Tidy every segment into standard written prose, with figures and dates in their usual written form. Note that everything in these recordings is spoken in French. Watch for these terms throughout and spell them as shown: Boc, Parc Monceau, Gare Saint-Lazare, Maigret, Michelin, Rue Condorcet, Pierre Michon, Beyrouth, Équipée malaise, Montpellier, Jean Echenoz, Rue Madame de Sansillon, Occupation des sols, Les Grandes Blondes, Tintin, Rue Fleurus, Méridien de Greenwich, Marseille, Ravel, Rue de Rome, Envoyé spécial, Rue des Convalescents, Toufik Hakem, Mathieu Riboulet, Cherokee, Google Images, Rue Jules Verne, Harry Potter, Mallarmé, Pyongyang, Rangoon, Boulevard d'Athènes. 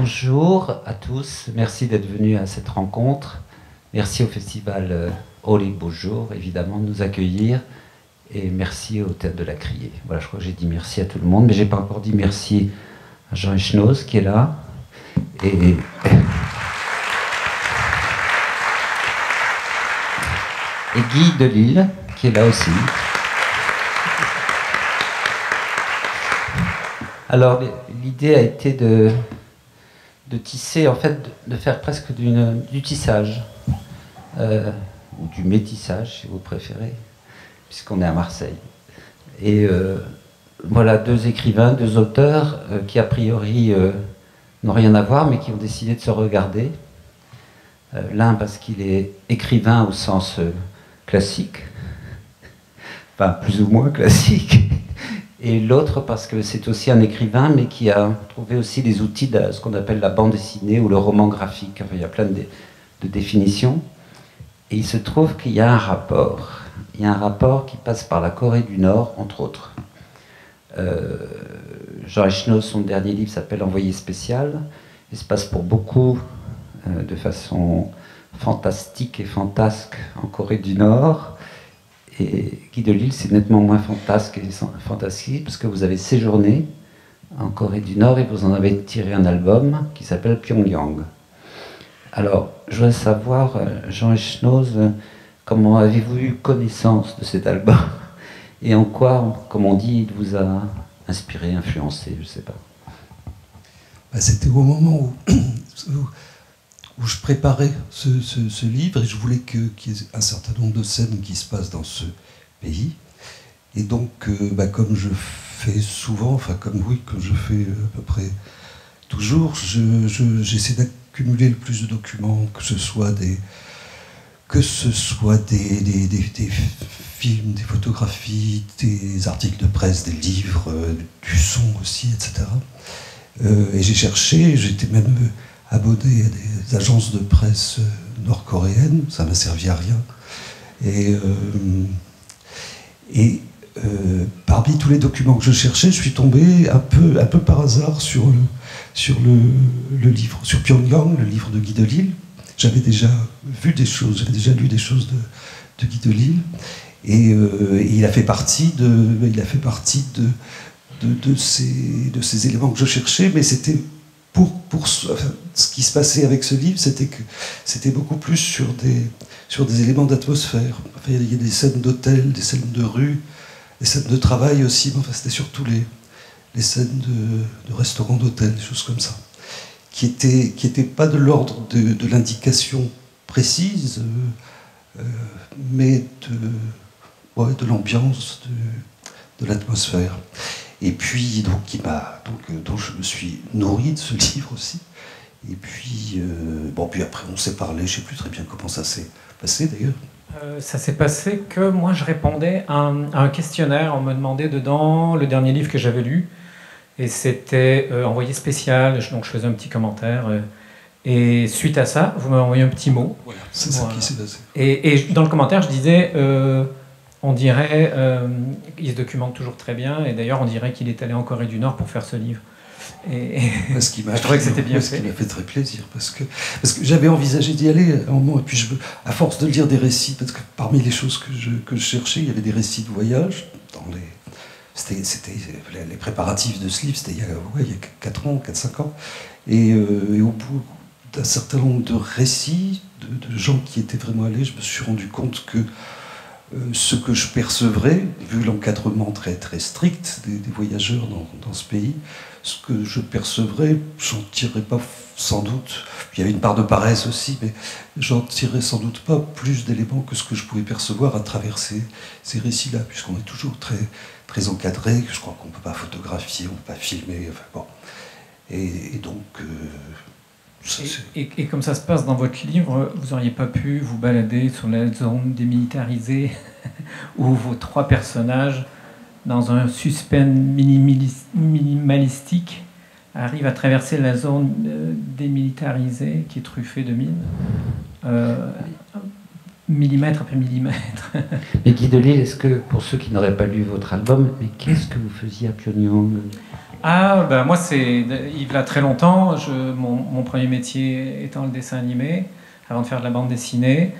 Bonjour à tous, merci d'être venus à cette rencontre. Merci au Festival Oh les beaux jours, évidemment, de nous accueillir. Et merci au Théâtre de la Criée. Voilà, je crois que j'ai dit merci à tout le monde, mais je n'ai pas encore dit merci à Jean Echenoz qui est là. Et Guy Delisle qui est là aussi. Alors, l'idée a été de tisser, en fait, de faire presque du tissage, ou du métissage, si vous préférez, puisqu'on est à Marseille. Et voilà, deux écrivains, deux auteurs qui, a priori, n'ont rien à voir, mais qui ont décidé de se regarder. L'un parce qu'il est écrivain au sens classique, enfin, plus ou moins classique, et l'autre parce que c'est aussi un écrivain, mais qui a trouvé aussi des outils de ce qu'on appelle la bande dessinée ou le roman graphique. Enfin, il y a plein de définitions. Et il se trouve qu'il y a un rapport. Il y a un rapport qui passe par la Corée du Nord, entre autres. Jean Echenoz, son dernier livre s'appelle Envoyé spécial. Il se passe pour beaucoup de façon fantastique et fantasque en Corée du Nord. Et Guy Delisle, c'est nettement moins fantasque et fantastique, parce que vous avez séjourné en Corée du Nord et vous en avez tiré un album qui s'appelle Pyongyang. Alors, je voudrais savoir, Jean Echenoz, comment avez-vous eu connaissance de cet album et en quoi, comme on dit, il vous a inspiré, influencé, je ne sais pas. C'était au moment où je préparais ce livre et je voulais qu'il y ait un certain nombre de scènes qui se passent dans ce pays. Et donc, comme je fais souvent, comme je fais à peu près toujours, j'essaie d'accumuler le plus de documents, que ce soit des films, des photographies, des articles de presse, des livres, du son aussi, etc. Et j'ai cherché, j'étais même abonné à des agences de presse nord-coréennes, ça m'a servi à rien. Et parmi tous les documents que je cherchais, je suis tombé un peu par hasard sur le livre, sur Pyongyang, le livre de Guy Delisle. J'avais déjà vu des choses, j'avais déjà lu des choses de Guy Delisle, et il a fait partie de ces éléments que je cherchais, mais c'était ce qui se passait avec ce livre, c'était que c'était beaucoup plus sur des éléments d'atmosphère. Enfin, il y a des scènes d'hôtel, des scènes de rue, des scènes de travail aussi, mais enfin, c'était surtout les scènes de restaurants d'hôtel, des choses comme ça, qui étaient pas de l'ordre de l'indication précise, mais de l'ambiance, de l'atmosphère. Et puis, donc je me suis nourri de ce livre aussi. Et puis, puis après, on s'est parlé, je ne sais plus très bien comment ça s'est passé d'ailleurs. Ça s'est passé que moi, je répondais à un questionnaire. On me demandait dedans le dernier livre que j'avais lu. Et c'était Envoyé spécial. Donc, je faisais un petit commentaire. Et suite à ça, vous m'avez envoyé un petit mot. Voilà, c'est ça qui s'est passé. Et dans le commentaire, je disais... on dirait, il se documente toujours très bien, et d'ailleurs on dirait qu'il est allé en Corée du Nord pour faire ce livre. Je trouvais que c'était bien fait. Ce qui m'a fait très plaisir, parce que j'avais envisagé d'y aller à un moment, et puis à force de lire des récits, parce que parmi les choses que je cherchais, il y avait des récits de voyage. C'était les préparatifs de ce livre, c'était il y a 4-5 ans, et au bout d'un certain nombre de récits, de gens qui étaient vraiment allés, je me suis rendu compte que ce que je percevrais, vu l'encadrement très, très strict des voyageurs dans ce pays, ce que je percevrais, j'en tirerais pas sans doute, il y avait une part de paresse aussi, mais j'en tirerais sans doute pas plus d'éléments que ce que je pouvais percevoir à travers ces récits-là, puisqu'on est toujours très, très encadré, je crois qu'on ne peut pas photographier, on ne peut pas filmer, enfin bon. Et donc... Et comme ça se passe dans votre livre, vous n'auriez pas pu vous balader sur la zone démilitarisée où vos trois personnages, dans un suspense minimalistique, arrivent à traverser la zone démilitarisée qui est truffée de mines, millimètre après millimètre. Mais Guy Delisle, est-ce que, pour ceux qui n'auraient pas lu votre album, mais qu'est-ce que vous faisiez à Pyongyang ? Ah, ben moi, c'est il y a très longtemps. Mon premier métier étant le dessin animé, avant de faire de la bande dessinée.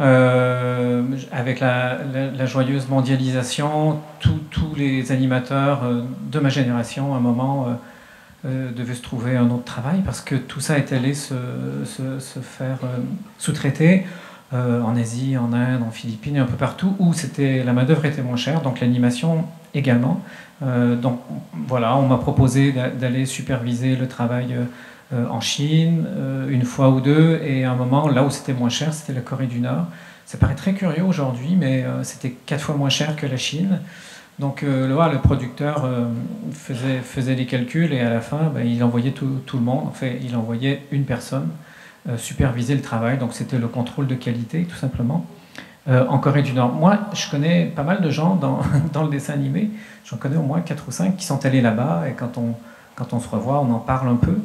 Avec la joyeuse mondialisation, tous les animateurs de ma génération, à un moment, devaient se trouver un autre travail parce que tout ça est allé se faire sous-traiter en Asie, en Inde, en Philippines, et un peu partout où la main-d'œuvre était moins chère, donc l'animation également. Donc voilà, on m'a proposé d'aller superviser le travail en Chine, une fois ou deux, et à un moment, là où c'était moins cher, c'était la Corée du Nord. Ça paraît très curieux aujourd'hui, mais c'était 4 fois moins cher que la Chine. Donc le producteur faisait les calculs, et à la fin, ben, il envoyait tout le monde. En fait, il envoyait une personne superviser le travail, donc c'était le contrôle de qualité, tout simplement, en Corée du Nord. Moi, je connais pas mal de gens dans le dessin animé, j'en connais au moins 4 ou 5 qui sont allés là-bas, et quand on se revoit, on en parle un peu,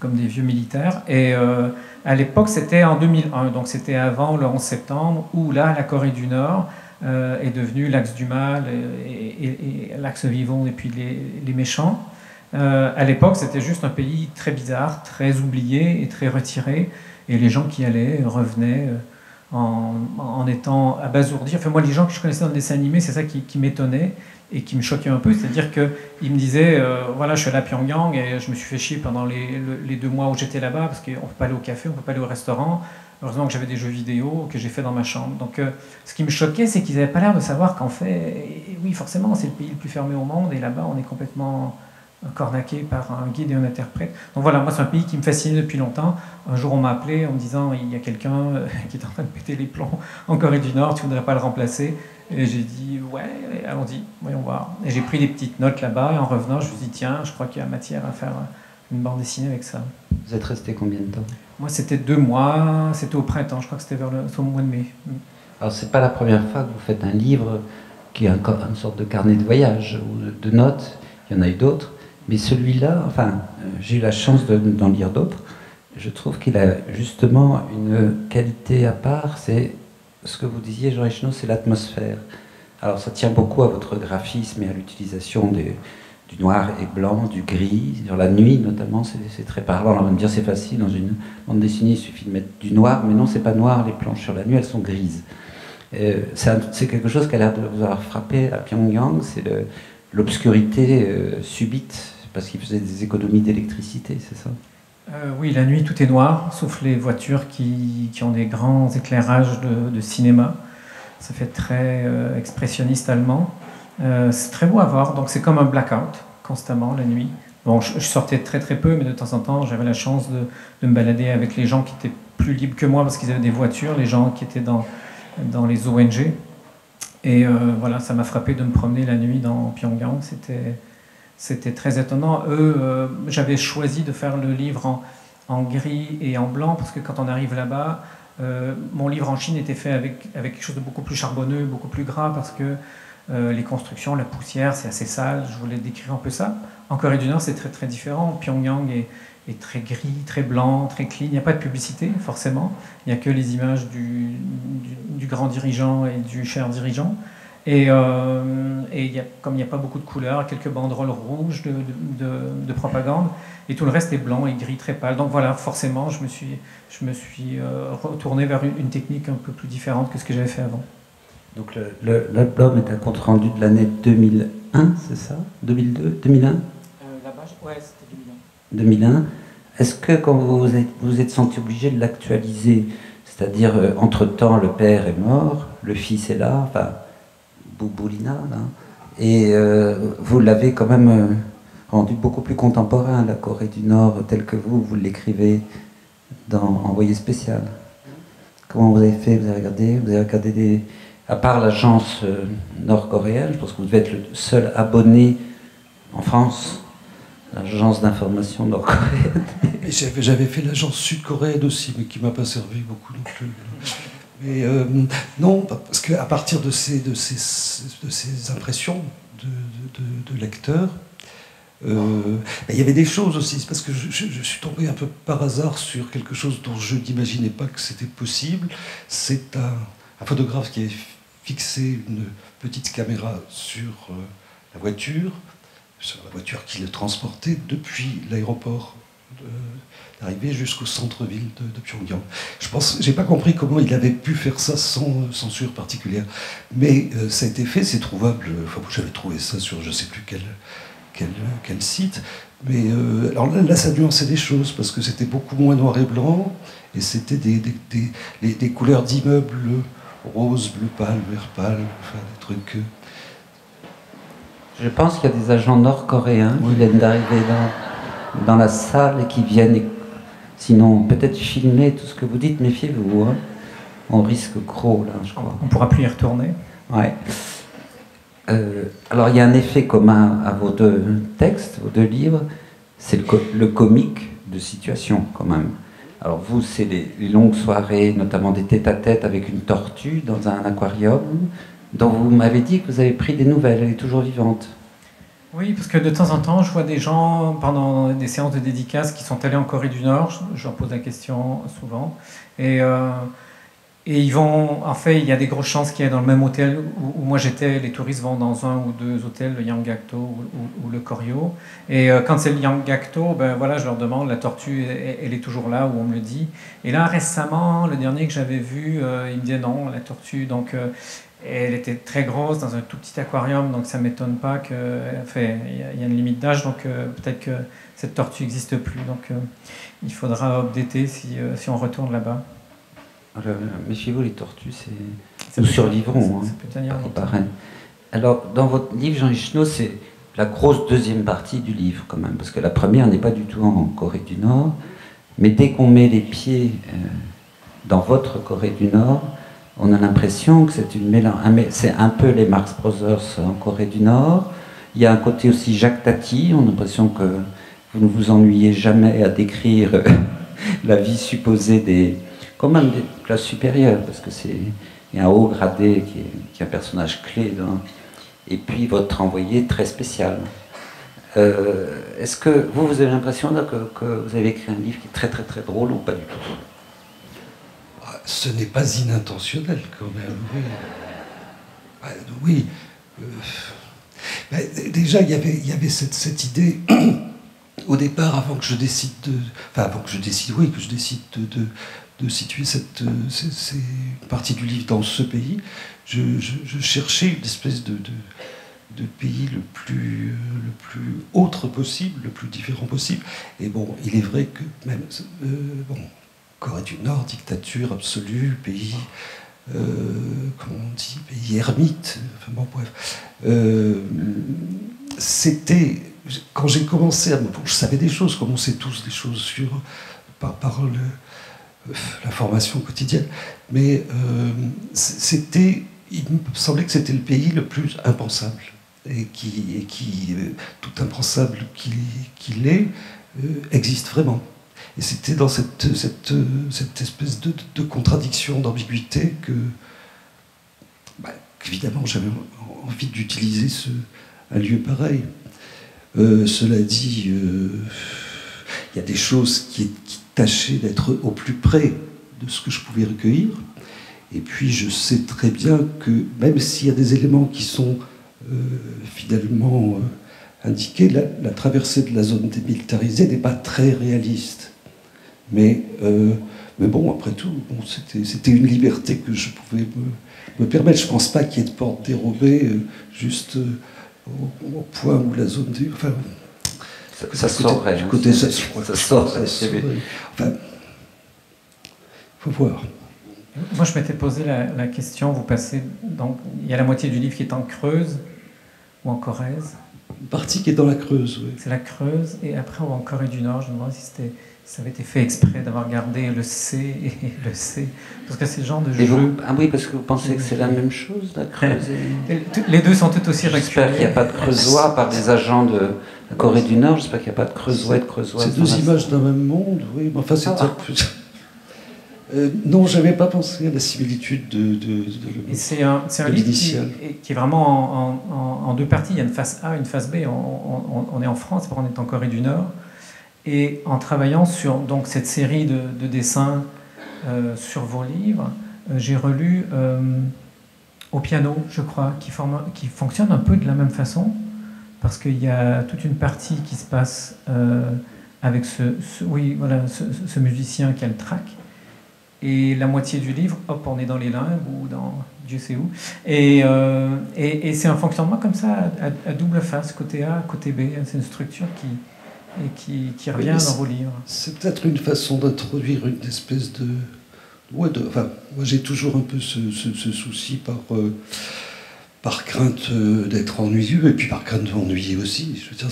comme des vieux militaires. Et à l'époque, c'était en 2001, donc c'était avant le 11 septembre, où là, la Corée du Nord est devenue l'axe du mal et l'axe vivant et puis les méchants. À l'époque, c'était juste un pays très bizarre, très oublié et très retiré. Et les gens qui allaient revenaient en étant abasourdis. Enfin, moi, les gens que je connaissais dans le dessin animé, c'est ça qui m'étonnait et qui me choquait un peu, c'est-à-dire qu'ils me disaient voilà, je suis allé à Pyongyang et je me suis fait chier pendant les 2 mois où j'étais là-bas, parce qu'on ne peut pas aller au café, on ne peut pas aller au restaurant. Heureusement que j'avais des jeux vidéo que j'ai fait dans ma chambre. Donc ce qui me choquait, c'est qu'ils n'avaient pas l'air de savoir qu'en fait, et oui, forcément, c'est le pays le plus fermé au monde, et là-bas, on est complètement cornaqué par un guide et un interprète. Donc voilà, moi, c'est un pays qui me fascinait depuis longtemps. Un jour, on m'a appelé en me disant il y a quelqu'un qui est en train de péter les plombs en Corée du Nord, tu ne voudrais pas le remplacer? Et j'ai dit ouais, allons-y, voyons voir. Et j'ai pris des petites notes là-bas, et en revenant, je me suis dit tiens, je crois qu'il y a matière à faire une bande dessinée avec ça. Vous êtes resté combien de temps? Moi, c'était 2 mois, c'était au printemps, je crois que c'était vers au mois de mai. Alors, c'est pas la première fois que vous faites un livre qui est une sorte de carnet de voyage ou de notes, il y en a eu d'autres, mais celui-là, enfin, j'ai eu la chance d'en lire d'autres, je trouve qu'il a justement une qualité à part, c'est ce que vous disiez, Jean Echenoz, c'est l'atmosphère. Alors ça tient beaucoup à votre graphisme et à l'utilisation du noir et blanc, du gris, sur la nuit notamment, c'est très parlant. Alors on va me dire c'est facile, dans une bande dessinée il suffit de mettre du noir, mais non, c'est pas noir, les planches sur la nuit elles sont grises. C'est quelque chose qui a l'air de vous avoir frappé à Pyongyang, c'est l'obscurité subite, parce qu'ils faisaient des économies d'électricité, c'est ça? Oui, la nuit, tout est noir, sauf les voitures qui ont des grands éclairages de cinéma. Ça fait très expressionniste allemand. C'est très beau à voir, donc c'est comme un blackout, constamment, la nuit. Bon, je sortais très peu, mais de temps en temps, j'avais la chance de me balader avec les gens qui étaient plus libres que moi, parce qu'ils avaient des voitures, les gens qui étaient dans les ONG. Et voilà, ça m'a frappé de me promener la nuit dans Pyongyang, c'était très étonnant. Eux, j'avais choisi de faire le livre en gris et en blanc, parce que quand on arrive là-bas, mon livre en Chine était fait avec quelque chose de beaucoup plus charbonneux, beaucoup plus gras, parce que les constructions, la poussière, c'est assez sale, je voulais décrire un peu ça. En Corée du Nord, c'est très différent. Pyongyang est très gris, très blanc, très clean. Il n'y a pas de publicité, forcément. Il n'y a que les images du grand dirigeant et du cher dirigeant. Et comme il n'y a pas beaucoup de couleurs, quelques banderoles rouges de propagande, et tout le reste est blanc et gris très pâle. Donc voilà, forcément, je me suis retourné vers une technique un peu plus différente que ce que j'avais fait avant. Donc l'album est un compte rendu de l'année 2001, c'est ça? 2002 2001 là-bas, ouais, c'était 2001. 2001. Est-ce que quand vous êtes senti obligé de l'actualiser? C'est-à-dire, entre-temps, le père est mort, le fils est là, enfin... Boulina, là. Et vous l'avez quand même rendu beaucoup plus contemporain, la Corée du Nord, tel que vous l'écrivez dans Envoyé spécial. Comment vous avez fait? Vous avez regardé des... À part l'agence nord-coréenne, je pense que vous devez être le seul abonné en France, l'agence d'information nord-coréenne. J'avais fait l'agence sud-coréenne aussi, mais qui ne m'a pas servi beaucoup non plus. Mais non, parce qu'à partir de ces impressions de lecteur, il y avait des choses aussi, parce que je suis tombé un peu par hasard sur quelque chose dont je n'imaginais pas que c'était possible. C'est un photographe qui avait fixé une petite caméra sur la voiture, sur la voiture qui le transportait depuis l'aéroport d'arrivée jusqu'au centre-ville de Pyongyang. Je pense, j'ai pas compris comment il avait pu faire ça sans censure particulière. Mais ça a été fait, c'est trouvable. Enfin, j'avais trouvé ça sur je sais plus quel site. Mais alors là, ça a nuancé des choses, parce que c'était beaucoup moins noir et blanc, et c'était des couleurs d'immeubles rose, bleu pâle, vert pâle, enfin des trucs... Je pense qu'il y a des agents nord-coréens qui viennent d'arriver dans la salle et qui viennent, sinon peut-être filmer tout ce que vous dites, méfiez-vous, hein. On risque gros là, je crois. On pourra plus y retourner. Ouais. Alors il y a un effet commun à vos deux textes, vos deux livres, c'est le comique de situation quand même. Alors vous, c'est les longues soirées, notamment des tête-à-tête avec une tortue dans un aquarium, dont vous m'avez dit que vous avez pris des nouvelles, elle est toujours vivante. Oui, parce que de temps en temps, je vois des gens, pendant des séances de dédicaces, qui sont allés en Corée du Nord, je leur pose la question souvent, et ils vont, en fait, il y a des grosses chances qu'il y ait dans le même hôtel où moi j'étais, les touristes vont dans un ou deux hôtels, le Yanggakdo ou le Koryo. Et quand c'est le Yanggakdo, ben voilà, je leur demande, la tortue, elle est toujours là, où on me le dit. Et là, récemment, le dernier que j'avais vu, il me disait non, la tortue, donc elle était très grosse dans un tout petit aquarium, donc ça ne m'étonne pas que, enfin, il y a une limite d'âge, donc peut-être que cette tortue n'existe plus. Donc il faudra updater si on retourne là-bas. Méfiez-vous, les tortues, nous survivrons. Alors, dans votre livre, Jean Echenoz, c'est la grosse deuxième partie du livre, quand même, parce que la première n'est pas du tout en Corée du Nord, mais dès qu'on met les pieds dans votre Corée du Nord, on a l'impression que c'est une mélange. C'est un peu les Marx Brothers en Corée du Nord. Il y a un côté aussi Jacques Tati, on a l'impression que vous ne vous ennuyez jamais à décrire la vie supposée des. Quand même des classes supérieures, parce que il y a un haut gradé qui est un personnage clé, et puis votre envoyé très spécial. Est-ce que vous avez l'impression que vous avez écrit un livre qui est très très très drôle ou pas du tout? Ce n'est pas inintentionnel quand même. Oui. Déjà, il y avait cette idée. Au départ, avant que je décide de. Enfin, avant que je décide, oui, que je décide de situer ces parties du livre dans ce pays, je cherchais une espèce de pays le plus autre possible, le plus différent possible. Et bon, il est vrai que même... bon, Corée du Nord, dictature absolue, pays... comment on dit? Pays ermite. Enfin bon, bref. C'était... Quand j'ai commencé à... Bon, je savais des choses, comme on sait tous des choses sur... Par le... la formation quotidienne, mais il me semblait que c'était le pays le plus impensable, et qui tout impensable qu'il est, existe vraiment. Et c'était dans cette espèce de contradiction, d'ambiguïté, que qu'évidemment j'avais envie d'utiliser un lieu pareil. Cela dit, il y a des choses qui tâcher d'être au plus près de ce que je pouvais recueillir. Et puis je sais très bien que même s'il y a des éléments qui sont finalement indiqués, la traversée de la zone démilitarisée n'est pas très réaliste. Mais bon, après tout, bon, c'était une liberté que je pouvais me permettre. Je ne pense pas qu'il y ait de porte dérobée juste au point où la zone... Enfin, ça saurait. Du côté, ça saurait. Enfin, faut voir. Moi, je m'étais posé la question, vous passez... Donc, il y a la moitié du livre qui est en Creuse ou en Corrèze. Une partie qui est dans la Creuse, oui. C'est la Creuse, et après, ou en Corée du Nord. Je me demande si ça avait été fait exprès d'avoir gardé le C et le C. Parce que c'est le genre de jeu... Ah oui, parce que vous pensez que c'est la même chose, la Creuse et... Les deux sont tout aussi récupérés. J'espère qu'il n'y a pas de creusois par des agents de... La Corée du Nord, j'espère qu'il n'y a pas de creusois et de creusois. C'est deux images d'un même monde, oui. Mais enfin, c'est un peu... non, je n'avais pas pensé à la similitude de c'est un livre qui est vraiment en deux parties. Il y a une face A, une face B. On est en France, on est en Corée du Nord. Et en travaillant sur donc, cette série de dessins sur vos livres, j'ai relu Au piano, je crois, qui fonctionne un peu de la même façon. parce qu'il y a toute une partie qui se passe avec ce musicien qui a le trac, et la moitié du livre, hop, on est dans les limbes ou dans Dieu sait où, et c'est un fonctionnement comme ça, à double face, côté A, côté B, c'est une structure qui revient dans vos livres. C'est peut-être une façon d'introduire une espèce de... enfin, moi j'ai toujours un peu ce souci par crainte d'être ennuyeux et puis par crainte de m'ennuyer aussi. Je veux dire,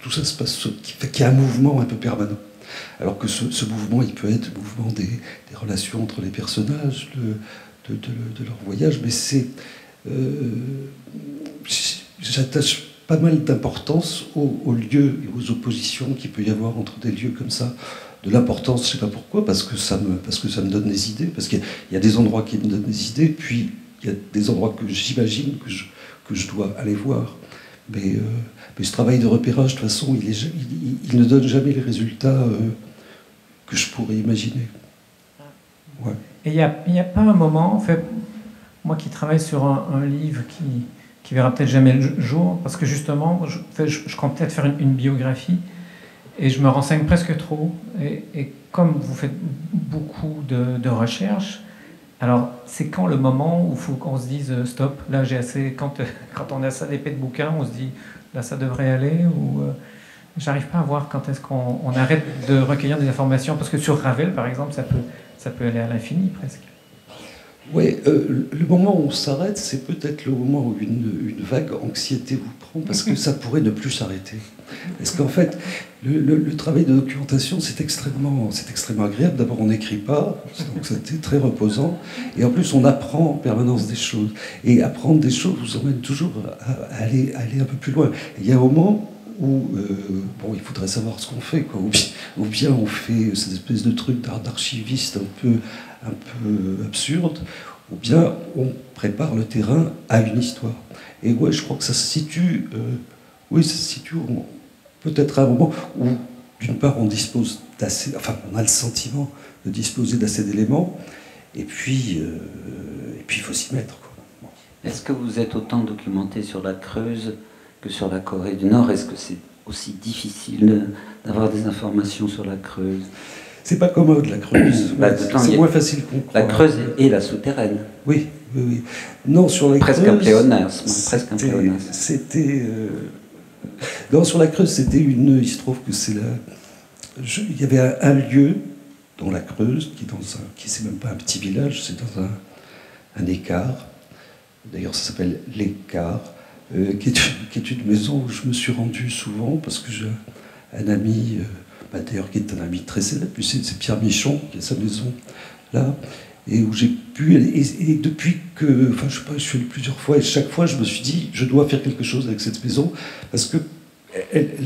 tout ça se passe, qu'il y a un mouvement un peu permanent. Alors que ce mouvement, il peut être le mouvement des relations entre les personnages, de leur voyage, mais c'est... J'attache pas mal d'importance aux lieux et aux oppositions qu'il peut y avoir entre des lieux comme ça. De l'importance, je ne sais pas pourquoi, parce que ça me donne des idées, parce qu'il y a des endroits qui me donnent des idées, puis il y a des endroits que j'imagine que je dois aller voir. Mais ce travail de repérage, de toute façon, il ne donne jamais les résultats que je pourrais imaginer. Ouais. Et il n'y a pas un moment, en fait, moi qui travaille sur un livre qui verra peut-être jamais le jour, parce que justement, je compte peut-être faire une biographie, et je me renseigne presque trop. Et comme vous faites beaucoup de recherches, alors c'est quand le moment où il faut qu'on se dise « stop, là j'ai assez », quand on a ça d'épée de bouquins, on se dit « là ça devrait aller » ou « j'arrive pas à voir quand est-ce qu'on arrête de recueillir des informations » parce que sur Ravel, par exemple, ça peut aller à l'infini presque. Oui, le moment où on s'arrête, c'est peut-être le moment où une vague anxiété vous prend, parce que ça pourrait ne plus s'arrêter. Parce qu'en fait, le travail de documentation, c'est extrêmement agréable. D'abord, on n'écrit pas, donc c'était très reposant. Et en plus, on apprend en permanence des choses. Et apprendre des choses vous emmène toujours à aller un peu plus loin. Il y a un moment où bon, il faudrait savoir ce qu'on fait, quoi. Ou bien on fait cette espèce de truc d'archiviste un peu absurde, ou bien on prépare le terrain à une histoire. Et ouais, je crois que ça se situe... peut-être à un moment où, d'une part, on dispose d'assez... Enfin, on a le sentiment de disposer d'assez d'éléments, et puis il faut s'y mettre, quoi. Bon. Est-ce que vous êtes autant documenté sur la Creuse que sur la Corée du Nord? Est-ce que c'est aussi difficile d'avoir des informations sur la Creuse? C'est pas commode, la Creuse. C'est moins facile qu'on croit. La Creuse et la Souterraine. Oui, oui, oui. Non, sur la Creuse... Un pléonasme. Presque un pléonasme. C'était... Non, sur la Creuse, c'était une... Il se trouve que c'est là... Il y avait un lieu dans la Creuse, qui c'est même pas un petit village, c'est dans un écart. D'ailleurs, ça s'appelle l'écart, qui est une maison où je me suis rendu souvent, parce que j'ai un ami... d'ailleurs, qui est un ami très célèbre, c'est Pierre Michon, qui a sa maison là, et où j'ai pu... Et depuis que... Enfin, je sais pas, je suis allé plusieurs fois, et chaque fois, je me suis dit, je dois faire quelque chose avec cette maison, parce que elle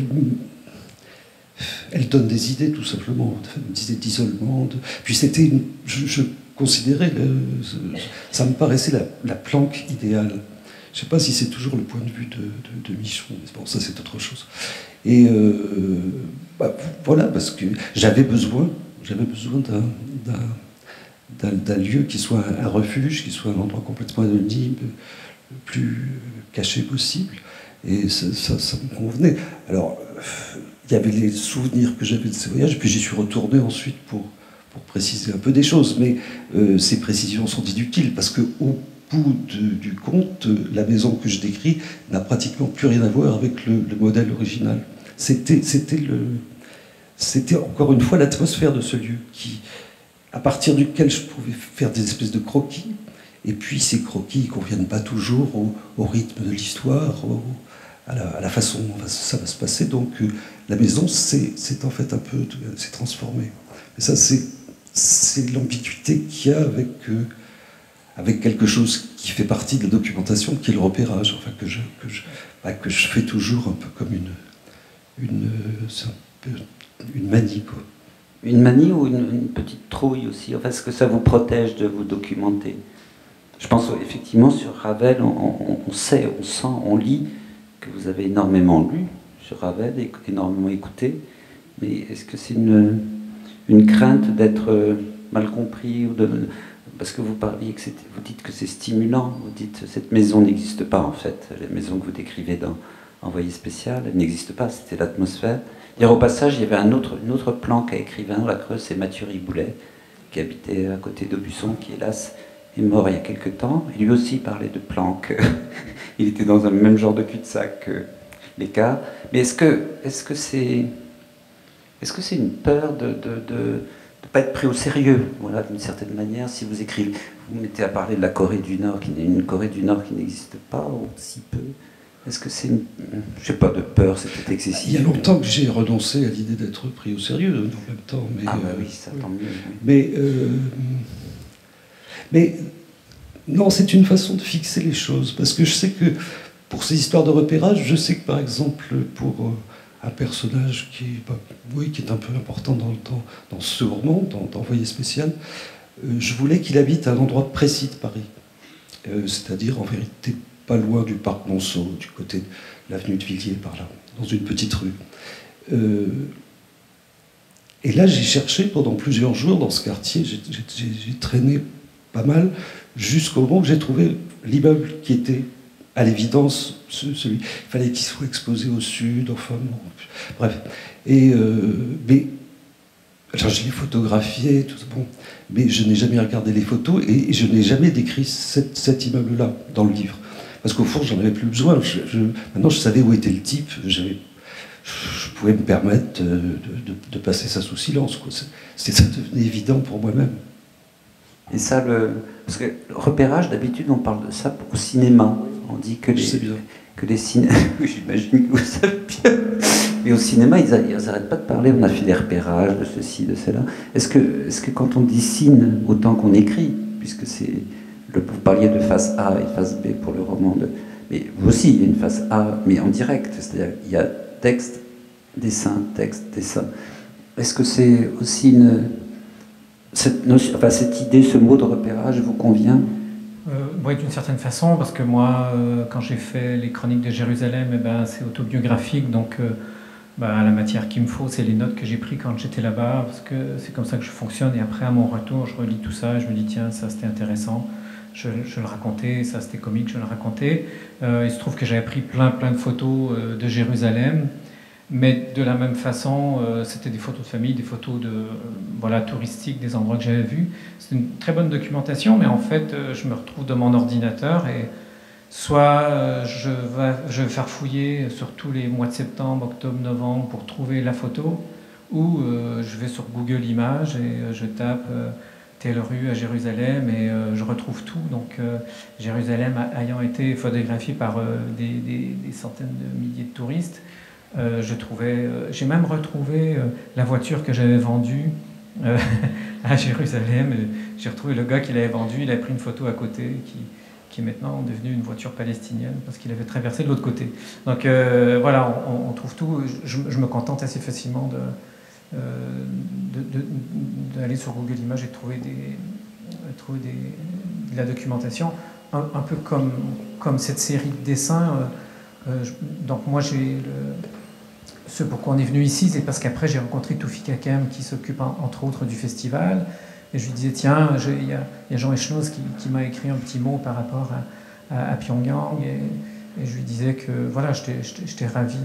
donne des idées, tout simplement, des idées d'isolement. Puis c'était... Je considérais... Ça me paraissait la planque idéale. Je sais pas si c'est toujours le point de vue de Michon, mais bon, ça, c'est autre chose. Et voilà, parce que j'avais besoin d'un lieu qui soit un refuge, qui soit un endroit complètement anonyme, le plus caché possible, et ça me convenait. Alors, il y avait les souvenirs que j'avais de ces voyages, puis j'y suis retourné ensuite pour préciser un peu des choses, mais ces précisions sont inutiles, parce qu'au bout du compte, la maison que je décris n'a pratiquement plus rien à voir avec le modèle original. C'était encore une fois l'atmosphère de ce lieu, à partir duquel je pouvais faire des espèces de croquis, et puis ces croquis ne conviennent pas toujours au rythme de l'histoire, à la façon dont ça va se passer, donc la maison c'est en fait un peu... s'est transformée. Et ça, c'est l'ambiguïté qu'il y a avec quelque chose qui fait partie de la documentation, qui est le repérage, enfin, que je fais toujours un peu comme une manie, quoi. Une manie ou une petite trouille aussi, enfin, est-ce que ça vous protège de vous documenter? Je pense effectivement sur Ravel, on sait, on sent, on lit que vous avez énormément lu sur Ravel et énormément écouté, mais est-ce que c'est une crainte d'être mal compris ou parce que vous parliez, que vous dites que c'est stimulant, vous dites que cette maison n'existe pas en fait, la maison que vous décrivez dans Envoyé spécial, elle n'existe pas, c'était l'atmosphère. Hier au passage, il y avait une autre planque à écrivain dans la Creuse, c'est Mathieu Riboulet, qui habitait à côté d'Aubusson, qui hélas est mort il y a quelque temps, et lui aussi parlait de planque, il était dans un même genre de cul-de-sac que les cas. Mais est-ce que c'est une peur de pas être pris au sérieux, voilà, d'une certaine manière, si vous écrivez, vous mettez à parler de la Corée du Nord, qui est une Corée du Nord qui n'existe pas, ou si peu. Est-ce que c'est une... Je sais pas, de peur, c'est peut-être excessif. Il y a longtemps que j'ai renoncé à l'idée d'être pris au sérieux, en même temps. Mais, ah bah oui, ça tant mieux. Oui. Mais non, c'est une façon de fixer les choses, parce que je sais que pour ces histoires de repérage, je sais que par exemple pour un personnage qui est, bah, oui, qui est un peu important dans ce roman, dans Envoyé spécial, je voulais qu'il habite à un endroit précis de Paris, c'est-à-dire en vérité pas loin du parc Monceau, du côté de l'avenue de Villiers, par là, dans une petite rue. Et là, j'ai cherché pendant plusieurs jours dans ce quartier, j'ai traîné pas mal, jusqu'au moment où j'ai trouvé l'immeuble qui était, à l'évidence, celui... Il fallait qu'il soit exposé au sud, enfin... Bon, bref. Et... mais... Alors, je l'ai photographié, tout bon, mais je n'ai jamais regardé les photos et je n'ai jamais décrit cet immeuble-là dans le livre. Parce qu'au fond, j'en avais plus besoin. Maintenant, je savais où était le type. Je pouvais me permettre de passer ça sous silence. Ça devenait évident pour moi-même. Et ça, parce que le repérage, d'habitude, on parle de ça au cinéma. On dit que les cinémas... J'imagine que vous savez bien. Mais au cinéma, ils n'arrêtent pas de parler. On a fait des repérages de ceci, de cela. Est-ce que quand on dit signe, autant qu'on écrit, puisque c'est... Vous parliez de face A et face B pour le roman de... Mais vous aussi, il y a une face A, mais en direct. C'est-à-dire qu'il y a texte, dessin, texte, dessin. Est-ce que c'est aussi une... cette idée, ce mot de repérage vous convient ? Oui, d'une certaine façon, parce que moi, quand j'ai fait les chroniques de Jérusalem, eh ben, c'est autobiographique, donc la matière qu'il me faut, c'est les notes que j'ai prises quand j'étais là-bas, parce que c'est comme ça que je fonctionne, et après, à mon retour, je relis tout ça, et je me dis, tiens, ça c'était intéressant, je le racontais, ça c'était comique, je le racontais. Il se trouve que j'avais pris plein de photos de Jérusalem, mais de la même façon, c'était des photos de famille, des photos de, voilà, touristiques, des endroits que j'avais vus. C'est une très bonne documentation, mais en fait, je me retrouve dans mon ordinateur et soit je vais faire fouiller sur tous les mois de septembre, octobre, novembre pour trouver la photo, ou je vais sur Google Images et je tape telle rue à Jérusalem et je retrouve tout. Donc Jérusalem ayant été photographiée par des centaines de milliers de touristes, j'ai même retrouvé la voiture que j'avais vendue à Jérusalem. J'ai retrouvé le gars qui l'avait vendue, il avait pris une photo à côté, qui est maintenant devenue une voiture palestinienne, parce qu'il avait traversé de l'autre côté. Donc voilà, on trouve tout. Je me contente assez facilement d'aller sur Google Images et trouver de la documentation, un peu comme cette série de dessins. Donc moi, ce pourquoi on est venu ici, c'est parce qu'après j'ai rencontré Toufik Hakem qui s'occupe entre autres du festival, et je lui disais tiens, il y a Jean Echenoz qui m'a écrit un petit mot par rapport à Pyongyang, et je lui disais que voilà, j'étais ravi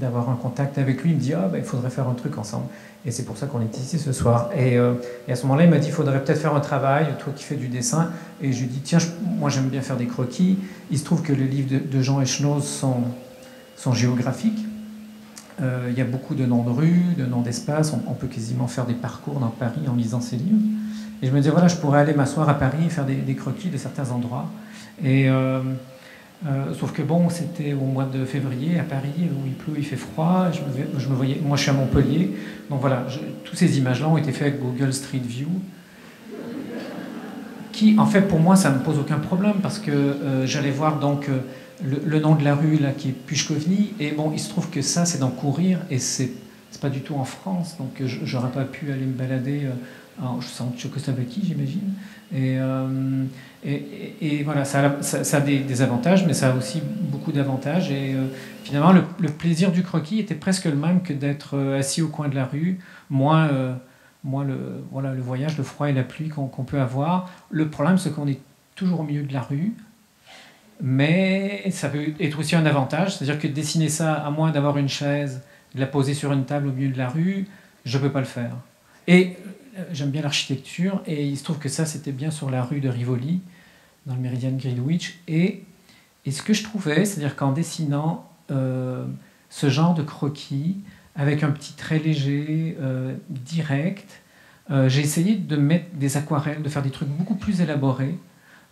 d'avoir un contact avec lui. Il me dit ah ben, il faudrait faire un truc ensemble, et c'est pour ça qu'on est ici ce soir. Et à ce moment-là, il m'a dit il faudrait peut-être faire un travail, toi qui fais du dessin, et je lui dis tiens, moi j'aime bien faire des croquis. Il se trouve que les livres de Jean Echenoz sont géographiques. Il y a beaucoup de noms de rues, de noms d'espaces, on peut quasiment faire des parcours dans Paris en lisant ces livres. Et je me disais, voilà, je pourrais aller m'asseoir à Paris et faire des croquis de certains endroits. Sauf que bon, c'était au mois de février à Paris, où il pleut, il fait froid, je me voyais, moi je suis à Montpellier, donc voilà, toutes ces images-là ont été faites avec Google Street View, qui en fait pour moi ça ne me pose aucun problème, parce que j'allais voir donc... Le nom de la rue là qui est Pushkovny, et bon, il se trouve que ça c'est dans Courir, et c'est pas du tout en France, donc j'aurais pas pu aller me balader en Tchécoslovaquie, j'imagine, et voilà, ça a des avantages, mais ça a aussi beaucoup d'avantages, et finalement le plaisir du croquis était presque le même que d'être assis au coin de la rue, moins moi, voilà, le voyage, le froid et la pluie qu'on peut avoir. Le problème, c'est qu'on est toujours au milieu de la rue, mais ça peut être aussi un avantage, c'est-à-dire que dessiner ça, à moins d'avoir une chaise, de la poser sur une table au milieu de la rue, je ne peux pas le faire. Et j'aime bien l'architecture, et il se trouve que ça, c'était bien sur la rue de Rivoli, dans le méridien de Greenwich, et ce que je trouvais, c'est-à-dire qu'en dessinant ce genre de croquis, avec un petit trait léger, direct, j'ai essayé de mettre des aquarelles, de faire des trucs beaucoup plus élaborés.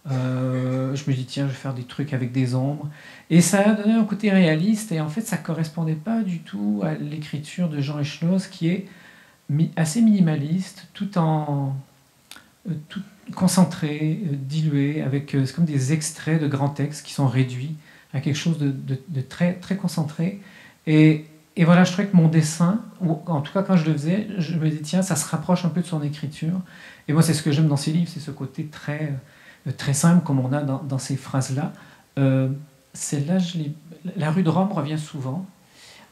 Je me dis, tiens, je vais faire des trucs avec des ombres. Et ça a donné un côté réaliste, et en fait, ça ne correspondait pas du tout à l'écriture de Jean Echenoz, qui est assez minimaliste, tout concentré, dilué, avec c'est comme des extraits de grands textes qui sont réduits à quelque chose de très, très concentré. Et voilà, je trouvais que mon dessin, ou en tout cas quand je le faisais, je me disais, tiens, ça se rapproche un peu de son écriture. Et moi, c'est ce que j'aime dans ces livres, c'est ce côté très, très simple, comme on a dans ces phrases-là. Celle-là, la rue de Rome revient souvent.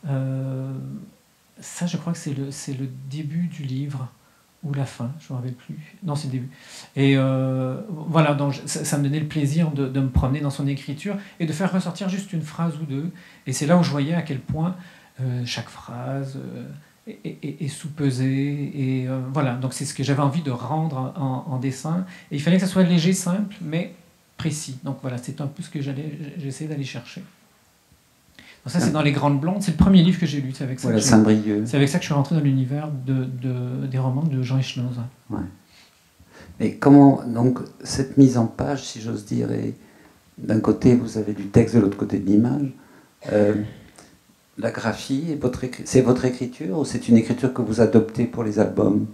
Ça, je crois que c'est le début du livre, ou la fin, je ne me rappelle plus. Non, c'est le début. Et voilà, donc ça me donnait le plaisir de me promener dans son écriture et de faire ressortir juste une phrase ou deux. Et c'est là où je voyais à quel point... chaque phrase est sous-pesée, et voilà, donc c'est ce que j'avais envie de rendre en dessin, et il fallait que ça soit léger, simple, mais précis. Donc voilà, c'est un peu ce que j'essayais d'aller chercher. Donc ça, c'est dans Les Grandes Blondes, c'est le premier livre que j'ai lu, c'est avec, voilà, avec ça que je suis rentré dans l'univers des romans de Jean Echenoz. Ouais. Et comment, donc, cette mise en page, si j'ose dire, d'un côté vous avez du texte, de l'autre côté de l'image, la graphie, c'est votre écriture ou c'est une écriture que vous adoptez pour les albums?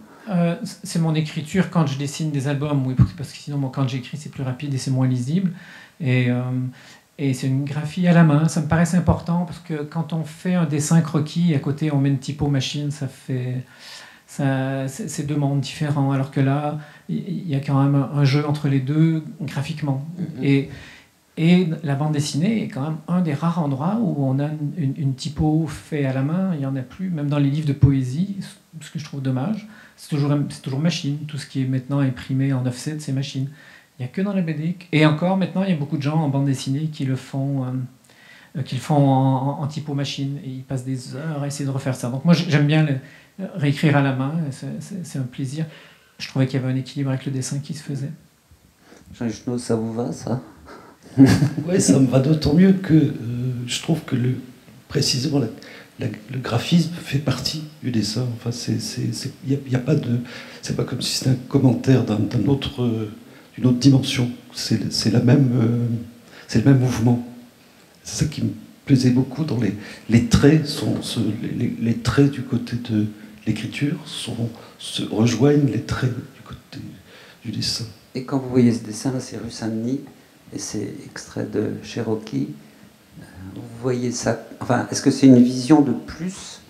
C'est mon écriture quand je dessine des albums, oui, parce que sinon, moi, quand j'écris, c'est plus rapide et c'est moins lisible. Et c'est une graphie à la main, ça me paraissait important, parce que quand on fait un dessin croquis, à côté, on met une typo machine, ça fait... C'est deux mondes différents, alors que là, il y a quand même un jeu entre les deux, graphiquement. Mm-hmm. Et la bande dessinée est quand même un des rares endroits où on a une typo faite à la main, il n'y en a plus, même dans les livres de poésie, ce que je trouve dommage, c'est toujours machine, tout ce qui est maintenant imprimé en offset, c'est machine. Il n'y a que dans la BD. Et encore, maintenant, il y a beaucoup de gens en bande dessinée qui le font en typo machine, et ils passent des heures à essayer de refaire ça. Donc moi, j'aime bien réécrire à la main, c'est un plaisir. Je trouvais qu'il y avait un équilibre avec le dessin qui se faisait. Jean Echenoz, ça vous va, ça? Oui, ça me va d'autant mieux que je trouve que précisément le graphisme fait partie du dessin. Enfin, y a pas de, c'est pas comme si c'était un commentaire d'une autre dimension. C'est le même mouvement. C'est ça qui me plaisait beaucoup dans les traits les traits du côté de l'écriture se rejoignent les traits du côté du dessin. Et quand vous voyez ce dessin là, c'est rue Saint-Denis. Et c'est extrait de Cherokee. Vous voyez ça. Enfin, est-ce que c'est une vision de plus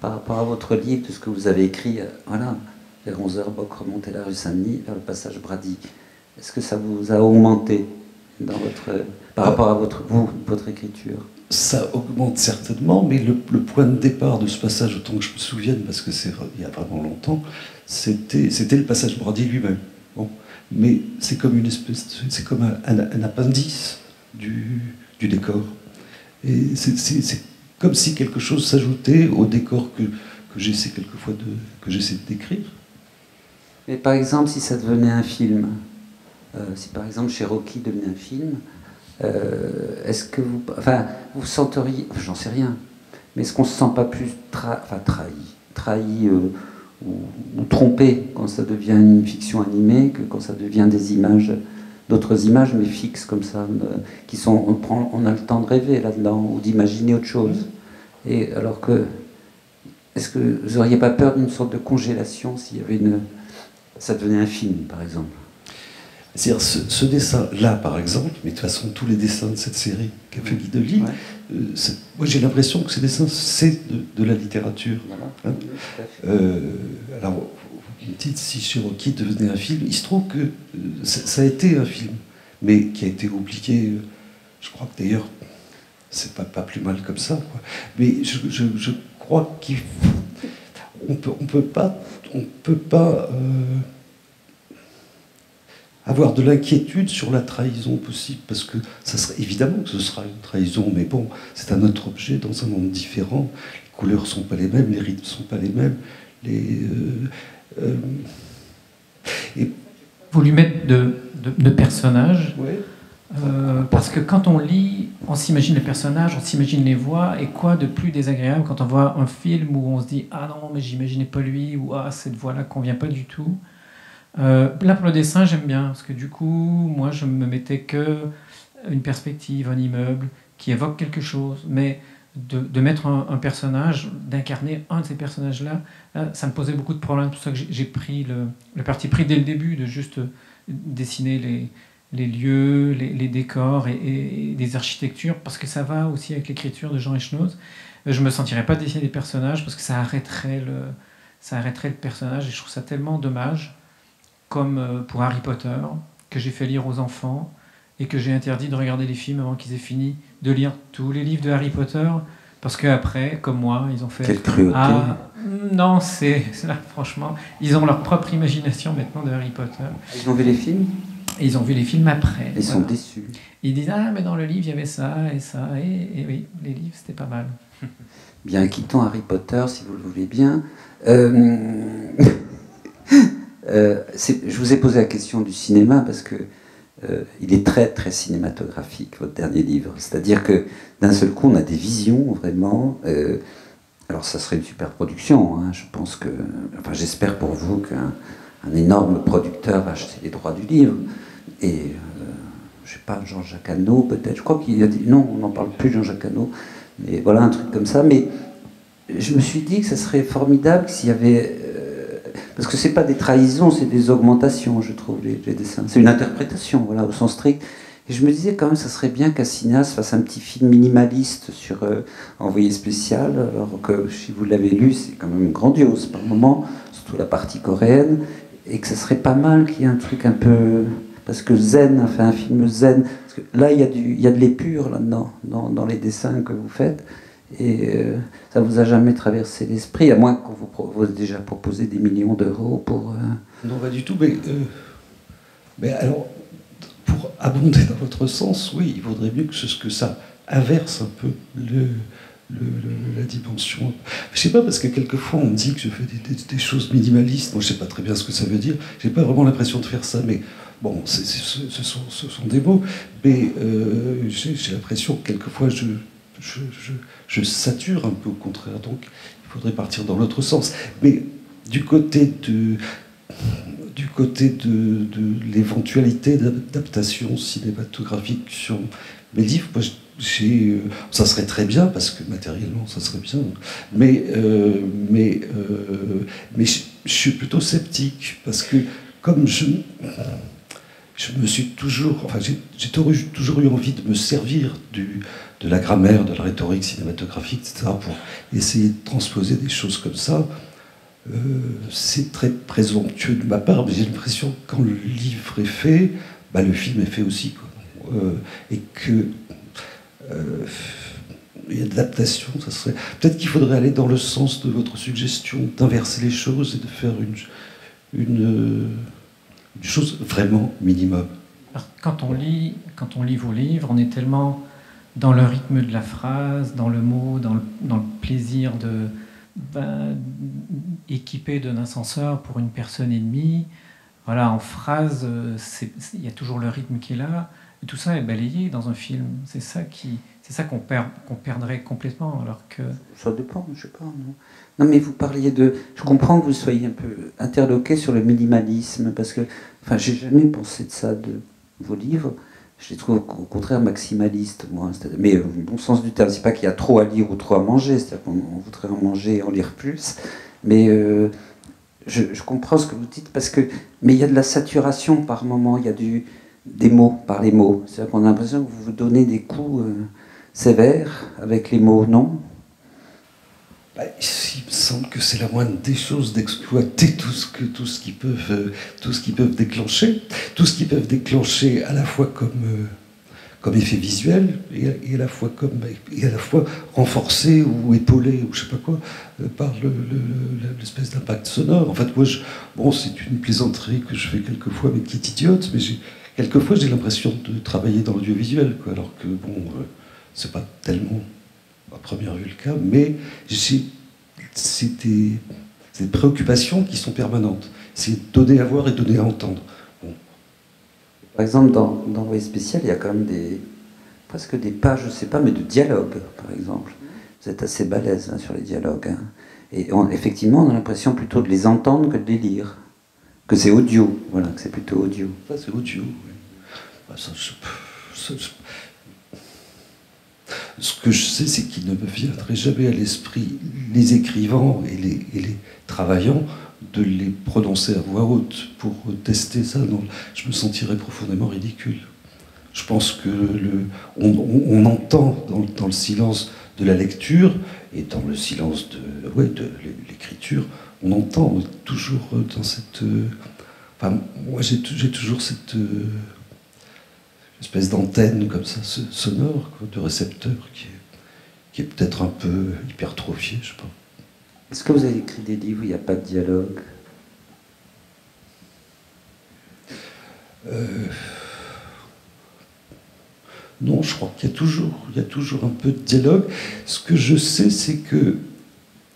par rapport à votre livre, de ce que vous avez écrit, voilà, vers 11h, Boc remontait la rue Saint-Denis, vers le passage Brady. Est-ce que ça vous a augmenté par rapport à votre écriture? Ça augmente certainement, mais le point de départ de ce passage, autant que je me souvienne, parce que c'est il y a vraiment longtemps, c'était le passage Brady lui-même. Bon. Mais c'est comme un appendice du décor. Et c'est comme si quelque chose s'ajoutait au décor que j'essaie quelquefois de décrire. Mais par exemple, si ça devenait un film, si par exemple Cherokee devenait un film, est-ce que vous senteriez, j'en sais rien, mais est-ce qu'on ne se sent pas plus trahi ou trompé quand ça devient une fiction animée que quand ça devient d'autres images mais fixes comme ça, qui sont, on a le temps de rêver là-dedans ou d'imaginer autre chose. Et alors que, est-ce que vous n'auriez pas peur d'une sorte de congélation s'il y avait ça devenait un film par exemple? C'est-à-dire ce dessin-là par exemple, mais de toute façon tous les dessins de cette série qu'a fait Guy Delisle, ouais. Moi j'ai l'impression que ces dessins c'est de la littérature. Voilà. Hein, alors vous me dites si Cherokee devenait un film, il se trouve que ça a été un film, mais qui a été oublié. Je crois que d'ailleurs c'est pas plus mal comme ça, quoi. Mais je crois qu'il on peut pas avoir de l'inquiétude sur la trahison possible, parce que ça serait évidemment que ce sera une trahison, mais bon, c'est un autre objet dans un monde différent. Les couleurs ne sont pas les mêmes, les rythmes ne sont pas les mêmes. Et vous lui mettez de personnages, ouais. Parce que quand on lit, on s'imagine les personnages, on s'imagine les voix, et quoi de plus désagréable quand on voit un film où on se dit « Ah non, mais j'imaginais pas lui » ou « Ah, cette voix-là convient pas du tout ». Là, pour le dessin, j'aime bien, parce que du coup, moi, je me mettais que une perspective, un immeuble, qui évoque quelque chose, mais de mettre un personnage, d'incarner un de ces personnages-là, là, ça me posait beaucoup de problèmes, c'est pour ça que j'ai pris le parti pris dès le début de juste dessiner les lieux, les décors et des architectures, parce que ça va aussi avec l'écriture de Jean Echenoz. Je me sentirais pas de dessiner des personnages parce que ça arrêterait le personnage, et je trouve ça tellement dommage, comme pour Harry Potter, que j'ai fait lire aux enfants et que j'ai interdit de regarder les films avant qu'ils aient fini de lire tous les livres de Harry Potter, parce qu'après, comme moi, ils ont fait... Quelle cruauté. Ah, non, c'est là, franchement, ils ont leur propre imagination maintenant de Harry Potter. Ils ont vu les films ? Et ils ont vu les films après. Ils sont déçus. Ils disent « Ah, mais dans le livre, il y avait ça et ça. » Et oui, les livres, c'était pas mal. Bien, quittons Harry Potter, si vous le voulez bien. Je vous ai posé la question du cinéma parce que il est très, très cinématographique, votre dernier livre. C'est-à-dire que, d'un seul coup, on a des visions, vraiment. Alors, ça serait une super production. Hein, je pense que... Enfin, j'espère pour vous qu'un... Un énorme producteur a acheté les droits du livre, et je sais pas, Jean-Jacques Hano peut-être, je crois qu'il a dit, non, on n'en parle plus, Jean-Jacques Hano, mais voilà, un truc comme ça. Mais je me suis dit que ça serait formidable s'il y avait, parce que c'est pas des trahisons, c'est des augmentations, je trouve, les dessins, c'est une interprétation, voilà, au sens strict. Et je me disais quand même, ça serait bien qu'un cinéaste fasse un petit film minimaliste sur Envoyé spécial, alors que si vous l'avez lu, c'est quand même grandiose par moment, surtout la partie coréenne. Et que ça serait pas mal qu'il y ait un truc un peu... Parce que zen, enfin un film zen... Parce que là, il y a de l'épure là-dedans, dans les dessins que vous faites. Et ça vous a jamais traversé l'esprit, à moins qu'on vous propose déjà proposer des millions d'euros pour... Non, pas du tout, mais alors, pour abonder dans votre sens, oui, il vaudrait mieux que ça inverse un peu la dimension. Je sais pas, parce que quelquefois on me dit que je fais des choses minimalistes. Moi je sais pas très bien ce que ça veut dire, j'ai pas vraiment l'impression de faire ça, mais bon, ce sont des mots, mais j'ai l'impression que quelquefois je sature un peu, au contraire. Donc il faudrait partir dans l'autre sens, mais du côté de l'éventualité d'adaptation cinématographique sur mes livres, moi, ça serait très bien, parce que matériellement ça serait bien, mais je suis plutôt sceptique, parce que comme je me suis toujours, enfin j'ai toujours eu envie de me servir de la grammaire, de la rhétorique cinématographique, etc., pour essayer de transposer des choses comme ça. C'est très présomptueux de ma part, mais j'ai l'impression que quand le livre est fait, bah, le film est fait aussi, quoi. Et que une adaptation, ça serait... Peut-être qu'il faudrait aller dans le sens de votre suggestion, d'inverser les choses et de faire une chose vraiment minimum. Alors, quand on lit vos livres, on est tellement dans le rythme de la phrase, dans le mot, dans le plaisir de... Ben, équipé d'un ascenseur pour une personne et demie, voilà, en phrase, il y a toujours le rythme qui est là. Et tout ça est balayé dans un film. C'est ça qu'on perdrait complètement, alors que... Ça dépend, je sais pas. Non, mais vous parliez de... Je comprends que vous soyez un peu interloqué sur le minimalisme, parce que... Enfin, j'ai jamais pensé de ça, de vos livres. Je les trouve, au contraire, maximalistes, moi. Mais au bon sens du terme, c'est pas qu'il y a trop à lire ou trop à manger. C'est-à-dire qu'on voudrait en manger et en lire plus. Mais... je comprends ce que vous dites, parce que... Mais il y a de la saturation par moment, il y a des mots, par les mots. C'est-à-dire qu'on a l'impression que vous vous donnez des coups sévères avec les mots, non? Bah, il me semble que c'est la moindre des choses d'exploiter tout ce qu'ils peuvent déclencher à la fois comme comme effet visuel et à la fois comme renforcé ou épaulé ou je sais pas quoi par l'espèce d'impact sonore. En fait, moi, bon, c'est une plaisanterie que je fais quelquefois, mais qui est idiote. Mais quelquefois, j'ai l'impression de travailler dans l'audiovisuel, quoi, alors que bon, c'est pas tellement à première vue le cas, mais c'est des préoccupations qui sont permanentes. C'est donner à voir et donner à entendre. Par exemple, dans Envoyé spécial, il y a quand même presque des pages, je ne sais pas, mais de dialogues, par exemple. Vous êtes assez balèze hein, sur les dialogues. Hein. Et effectivement, on a l'impression plutôt de les entendre que de les lire. Que c'est audio, voilà, que c'est plutôt audio. Ça, c'est audio, oui. Bah, ce que je sais, c'est qu'il ne me viendrait jamais à l'esprit les écrivants et les travaillants de les prononcer à voix haute pour tester ça. Non, je me sentirais profondément ridicule. Je pense que on entend dans le silence de la lecture et dans le silence de l'écriture, on entend toujours dans cette... Enfin, moi, j'ai toujours cette espèce d'antenne comme ça, sonore, quoi, de récepteur qui est peut-être un peu hypertrophié, je sais pas. Est-ce que vous avez écrit des livres où il n'y a pas de dialogue? Non, je crois qu'il y a toujours un peu de dialogue. Ce que je sais, c'est que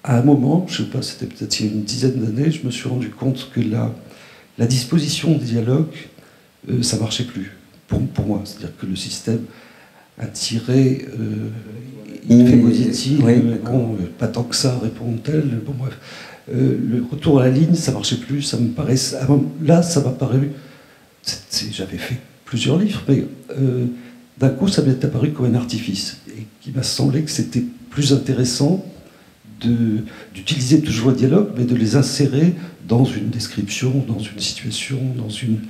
à un moment, je ne sais pas, c'était peut-être il y a une dizaine d'années, je me suis rendu compte que la disposition des dialogues, ça ne marchait plus, pour moi. C'est-à-dire que le système attirait... il fait positif, oui, bon, pas tant que ça, répond-elle. Bon, bref. Le retour à la ligne, ça marchait plus, ça me paraît. Là, ça m'a paru. J'avais fait plusieurs livres, mais d'un coup, ça m'est apparu comme un artifice. Et il m'a semblé que c'était plus intéressant d'utiliser toujours un dialogue, mais de les insérer dans une description, dans une situation, dans une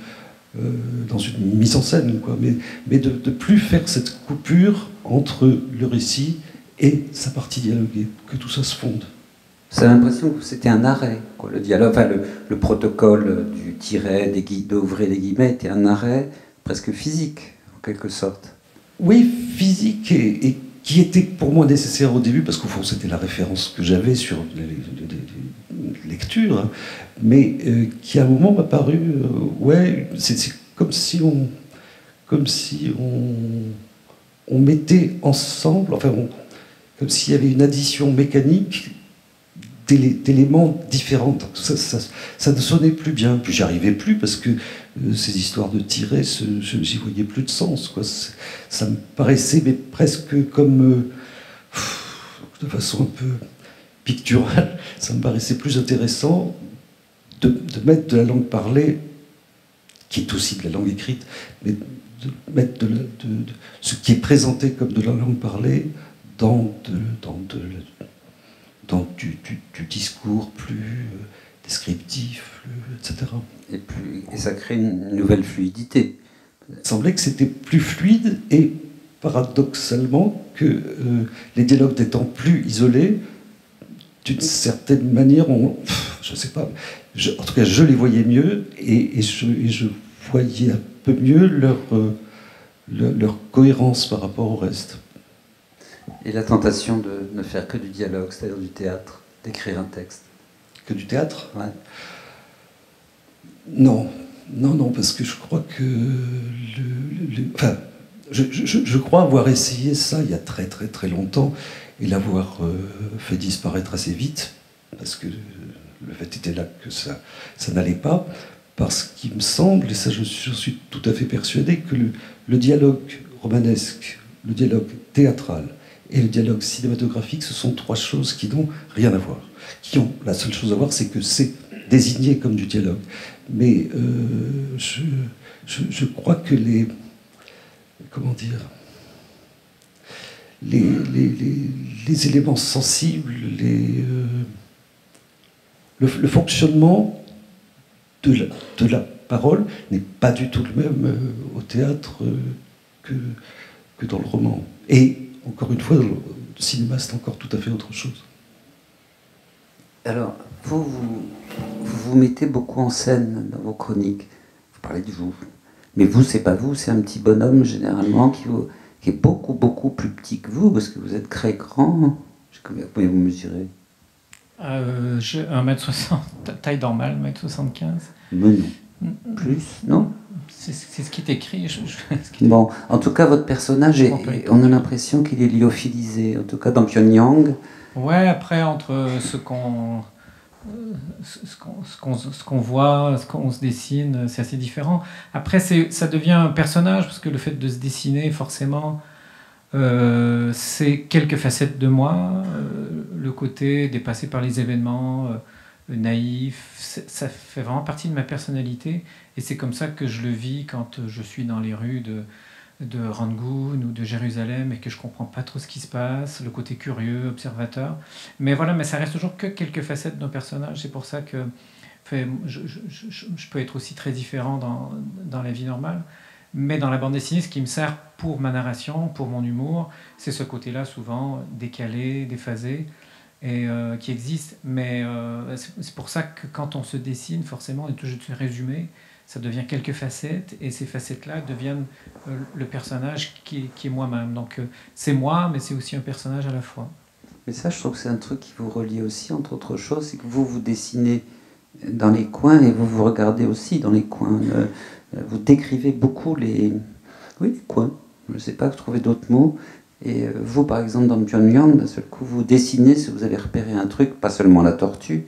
mise en scène, quoi. Mais de plus faire cette coupure entre le récit et sa partie dialoguée, que tout ça se fonde. J'ai l'impression que c'était un arrêt, quoi. Le dialogue, enfin, le protocole du tiret, d'ouvrir les guillemets, était un arrêt presque physique, en quelque sorte. Oui, physique, et qui était pour moi nécessaire au début, parce qu'au fond, c'était la référence que j'avais sur les lectures, hein, mais qui à un moment m'a paru... ouais, c'est comme si on mettait ensemble, enfin, comme s'il y avait une addition mécanique d'éléments différents. Ça ne sonnait plus bien. Puis j'y arrivais plus parce que ces histoires de tirets, j'y voyais plus de sens, quoi. Ça me paraissait mais presque comme... de façon un peu picturale, ça me paraissait plus intéressant de mettre de la langue parlée, qui est aussi de la langue écrite, mais de mettre de ce qui est présenté comme de la langue parlée dans du discours plus descriptif, etc. Et ça crée une nouvelle fluidité. Il semblait que c'était plus fluide et paradoxalement que les dialogues n'étant plus isolés, d'une certaine manière, je ne sais pas, en tout cas je les voyais mieux et je voyais un peu mieux leur cohérence par rapport au reste. Et la tentation de ne faire que du dialogue, c'est-à-dire du théâtre, d'écrire un texte. Que du théâtre? Ouais. Non, non, non, parce que je crois que... enfin, je crois avoir essayé ça il y a très très très longtemps et l'avoir fait disparaître assez vite, parce que le fait était là que ça n'allait pas, parce qu'il me semble, et ça je suis tout à fait persuadé, que le dialogue romanesque, le dialogue théâtral et le dialogue cinématographique, ce sont trois choses qui n'ont rien à voir. La seule chose à voir, c'est que c'est désigné comme du dialogue. Mais je crois que les... Comment dire? Les éléments sensibles, le fonctionnement de la parole n'est pas du tout le même au théâtre que dans le roman. Et encore une fois, dans le cinéma, c'est encore tout à fait autre chose. Alors, vous vous mettez beaucoup en scène dans vos chroniques. Vous parlez de vous. Mais vous, c'est pas vous, c'est un petit bonhomme généralement qui est beaucoup plus petit que vous, parce que vous êtes très grand. Combien pouvez-vous mesurer? 1m60, taille normale, 1m75. Mais non. Plus, non? C'est ce qui est écrit. Bon, en tout cas, votre personnage, on a l'impression qu'il est lyophilisé, en tout cas dans Pyongyang. Ouais, après, entre ce qu'on voit, ce qu'on se dessine, c'est assez différent. Après, ça devient un personnage, parce que le fait de se dessiner, forcément... c'est quelques facettes de moi, le côté dépassé par les événements, naïf, ça fait vraiment partie de ma personnalité, et c'est comme ça que je le vis quand je suis dans les rues de Rangoon ou de Jérusalem et que je comprends pas trop ce qui se passe, le côté curieux, observateur. Mais voilà, mais ça reste toujours que quelques facettes d'un personnage, c'est pour ça que je peux être aussi très différent dans la vie normale. Mais dans la bande dessinée, ce qui me sert pour ma narration, pour mon humour, c'est ce côté-là souvent décalé, déphasé, et qui existe. Mais c'est pour ça que quand on se dessine, forcément, on est toujours résumé, ça devient quelques facettes, et ces facettes-là deviennent le personnage qui est moi-même. Donc c'est moi, mais c'est aussi un personnage à la fois. Mais ça, je trouve que c'est un truc qui vous relie aussi, entre autres choses, c'est que vous vous dessinez dans les coins, et vous vous regardez aussi dans les coins. Vous décrivez beaucoup les coins, je ne sais pas trouver d'autres mots, et vous par exemple dans Pyongyang, d'un seul coup vous dessinez si vous avez repéré un truc, pas seulement la tortue,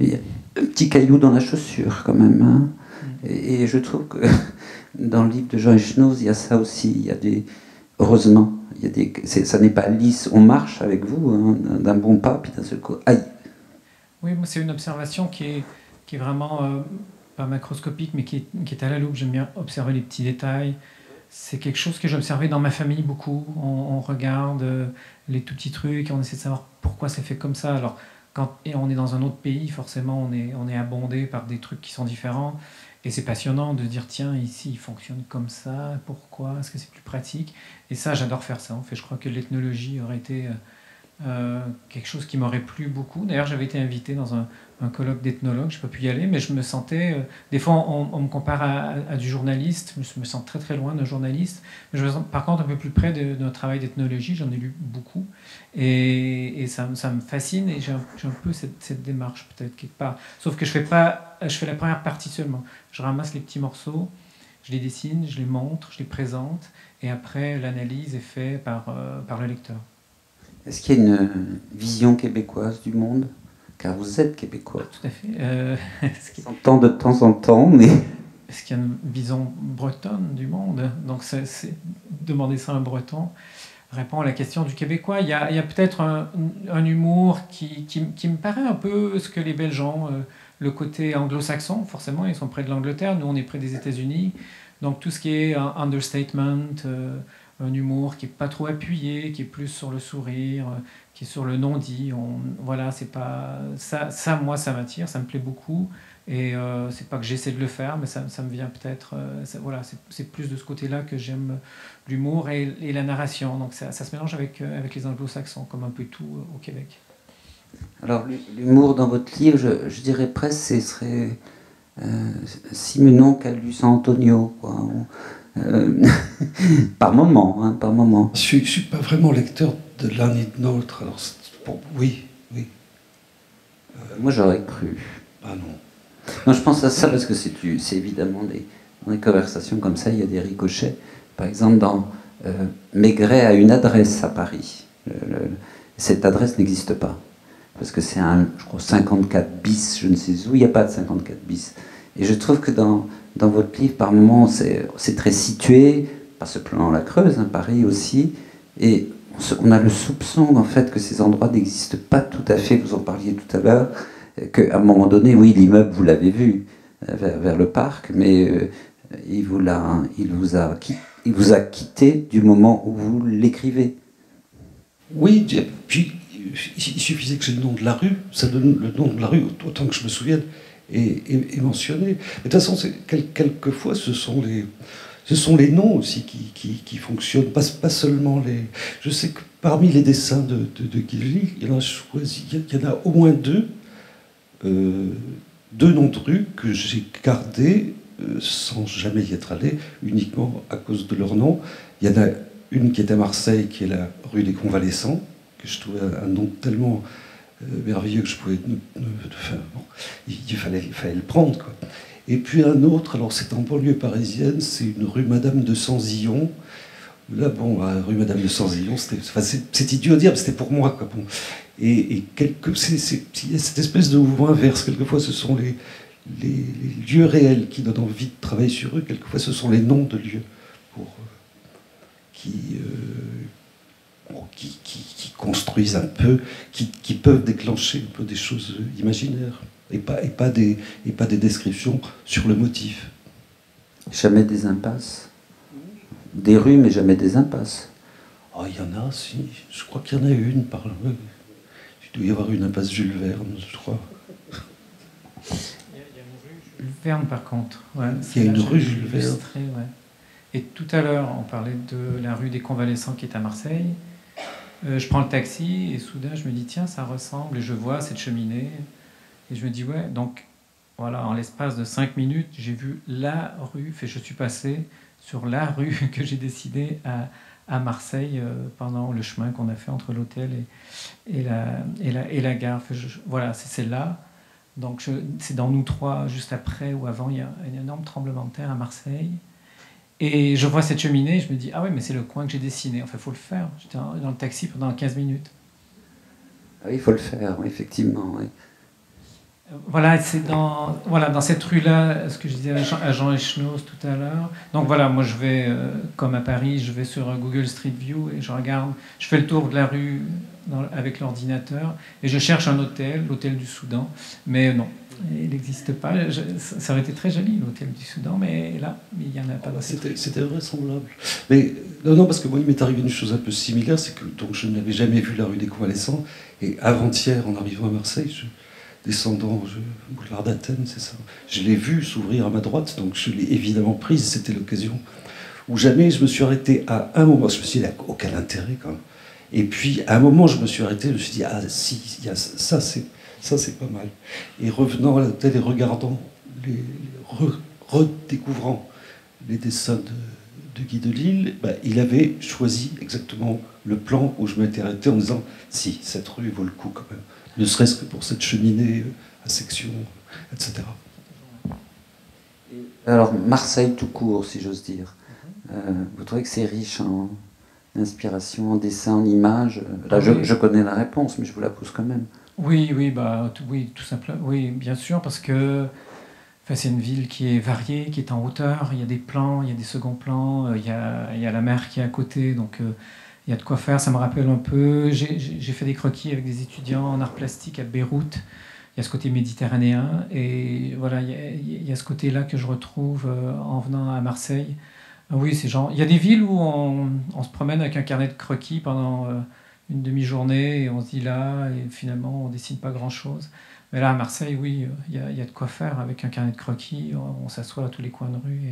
mais il y a un petit caillou dans la chaussure quand même, hein. Et je trouve que dans le livre de Jean Echenoz, il y a ça aussi, il y a des... heureusement, il y a des... ça n'est pas lisse, on marche avec vous, hein, d'un bon pas, puis d'un seul coup, aïe. Oui, c'est une observation qui est vraiment... pas macroscopique, mais qui est à la loupe. J'aime bien observer les petits détails. C'est quelque chose que j'ai observé dans ma famille beaucoup. On regarde les tout petits trucs, on essaie de savoir pourquoi c'est fait comme ça. Alors, quand on est dans un autre pays, forcément, on est abondé par des trucs qui sont différents. Et c'est passionnant de dire, tiens, ici, il fonctionne comme ça, pourquoi? Est-ce que c'est plus pratique? Et ça, j'adore faire ça. En fait, je crois que l'ethnologie aurait été quelque chose qui m'aurait plu beaucoup. D'ailleurs, j'avais été invité dans un colloque d'ethnologue, je n'ai pas pu y aller, mais je me sentais... des fois, on me compare à du journaliste, je me sens très très loin d'un journaliste, mais je me sens par contre un peu plus près d'un travail d'ethnologie, j'en ai lu beaucoup, et ça me fascine, et j'ai un peu cette démarche, peut-être, quelque part. Sauf que je fais la première partie seulement. Je ramasse les petits morceaux, je les dessine, je les montre, je les présente, et après, l'analyse est faite par le lecteur. Est-ce qu'il y a une vision québécoise du monde ? Car vous êtes québécois. Ah, tout à fait. On entend de temps en temps, mais... Est-ce qu'il y a une vision bretonne du monde? Donc, demander ça à un breton répond à la question du québécois. Il y a peut-être un humour qui me paraît un peu ce que les Belges ont, le côté anglo-saxon, forcément, ils sont près de l'Angleterre, nous on est près des États-Unis. Donc tout ce qui est un understatement, un humour qui n'est pas trop appuyé, qui est plus sur le sourire, qui est sur le non-dit. Voilà, c'est pas... Ça, moi, ça m'attire, ça me plaît beaucoup. Et c'est pas que j'essaie de le faire, mais ça me vient peut-être... voilà, c'est plus de ce côté-là que j'aime l'humour et la narration. Donc ça se mélange avec les anglo-saxons, comme un peu tout au Québec. Alors, l'humour dans votre livre, je dirais presque, ce serait Simenon qu'a lu San Antonio, quoi. Par moment, hein, par moment. Je ne suis pas vraiment lecteur de l'un et de l'autre, alors bon, oui. Moi j'aurais cru. Ah non. Non, je pense à ça parce que c'est évidemment dans des conversations comme ça, il y a des ricochets. Par exemple, dans Maigret a une adresse à Paris. Cette adresse n'existe pas. Parce que c'est un, je crois, 54 bis, je ne sais où, il n'y a pas de 54 bis. Et je trouve que dans votre livre, par moments, c'est très situé, pas seulement la Creuse, hein, Paris aussi, et on a le soupçon, en fait, que ces endroits n'existent pas tout à fait, vous en parliez tout à l'heure, qu'à un moment donné, oui, l'immeuble, vous l'avez vu, vers le parc, mais il vous a quitté du moment où vous l'écrivez. Oui, puis il suffisait que c'est le nom de la rue, ça donne le nom de la rue, autant que je me souvienne, et mentionné. Mais de toute façon, quelquefois, ce sont les noms aussi qui fonctionnent, pas seulement les... Je sais que parmi les dessins de Guy Delisle, il y en a au moins deux noms de rue que j'ai gardés sans jamais y être allé, uniquement à cause de leur nom. Il y en a une qui est à Marseille, qui est la rue des Convalescents, que je trouvais un nom tellement merveilleux que je pouvais... Enfin, bon, il fallait le prendre, quoi. Et puis un autre, alors c'est en banlieue parisienne, c'est une rue Madame de Sansillon. Là, bon, la rue Madame de Sansillon, c'est idiot à dire, mais c'était pour moi, quoi. Bon. Et il y a cette espèce de mouvement inverse. Quelquefois, ce sont les lieux réels qui donnent envie de travailler sur eux. Quelquefois, ce sont les noms de lieux qui construisent un peu, qui peuvent déclencher un peu des choses imaginaires et pas des descriptions sur le motif. Jamais des impasses. Des rues, mais jamais des impasses. Oh, il y en a, si. Je crois qu'il y en a une par là. Il doit y avoir une impasse Jules Verne, je crois. Il y a une rue Jules Verne, par contre. Ouais, il y a une rue Jules Verne. Ouais. Et tout à l'heure, on parlait de la rue des Convalescents qui est à Marseille. Je prends le taxi et soudain, je me dis, tiens, ça ressemble. Et je vois cette cheminée. Et je me dis, ouais, donc, voilà, en l'espace de 5 minutes, j'ai vu la rue. Et je suis passé sur la rue que j'ai décidé à Marseille pendant le chemin qu'on a fait entre l'hôtel et la gare. Voilà, c'est là. Donc c'est dans nous trois, juste après ou avant, il y a un énorme tremblement de terre à Marseille. Et je vois cette cheminée, je me dis, ah ouais, mais c'est le coin que j'ai dessiné. Enfin, il faut le faire. J'étais dans le taxi pendant 15 minutes. Ah oui, il faut le faire, effectivement, oui. Voilà, c'est dans cette rue-là, ce que je disais à Jean Echenoz tout à l'heure. Donc voilà, moi je vais, comme à Paris, je vais sur Google Street View et je regarde, je fais le tour de la rue avec l'ordinateur et je cherche un hôtel, l'hôtel du Soudan, mais non, il n'existe pas. Ça aurait été très joli, l'hôtel du Soudan, mais là, il n'y en a pas. C'était vraisemblable. Mais non, parce que moi, il m'est arrivé une chose un peu similaire, c'est que donc, je n'avais jamais vu la rue des Convalescents et avant-hier, en arrivant à Marseille, descendant au boulevard d'Athènes, c'est ça. Je l'ai vue s'ouvrir à ma droite, donc je l'ai évidemment prise, c'était l'occasion. Ou jamais je me suis arrêté à un moment, je me suis dit, aucun intérêt quand même. Et puis à un moment, je me suis arrêté, je me suis dit, ah si, il y a ça, c'est pas mal. Et revenant à l'hôtel et regardant, redécouvrant les dessins de Guy Delisle, bah, il avait choisi exactement le plan où je m'étais arrêté en me disant, si, cette rue vaut le coup quand même. Ne serait-ce que pour cette cheminée à section, etc. Alors, Marseille tout court, si j'ose dire. Vous trouvez que c'est riche en inspiration, en dessin, en images? Là, je connais la réponse, mais je vous la pose quand même. Oui, tout simplement. Oui, bien sûr, parce que c'est une ville qui est variée, qui est en hauteur. Il y a des plans, il y a des seconds plans, il y a la mer qui est à côté, donc... il y a de quoi faire, ça me rappelle un peu. J'ai fait des croquis avec des étudiants en arts plastiques à Beyrouth. Il y a ce côté méditerranéen. Et voilà, il y a ce côté-là que je retrouve en venant à Marseille. Oui, c'est genre... Il y a des villes où on se promène avec un carnet de croquis pendant une demi-journée et on se dit là, et finalement, on ne dessine pas grand-chose. Mais là, à Marseille, oui, il y a de quoi faire avec un carnet de croquis. On s'assoit à tous les coins de rue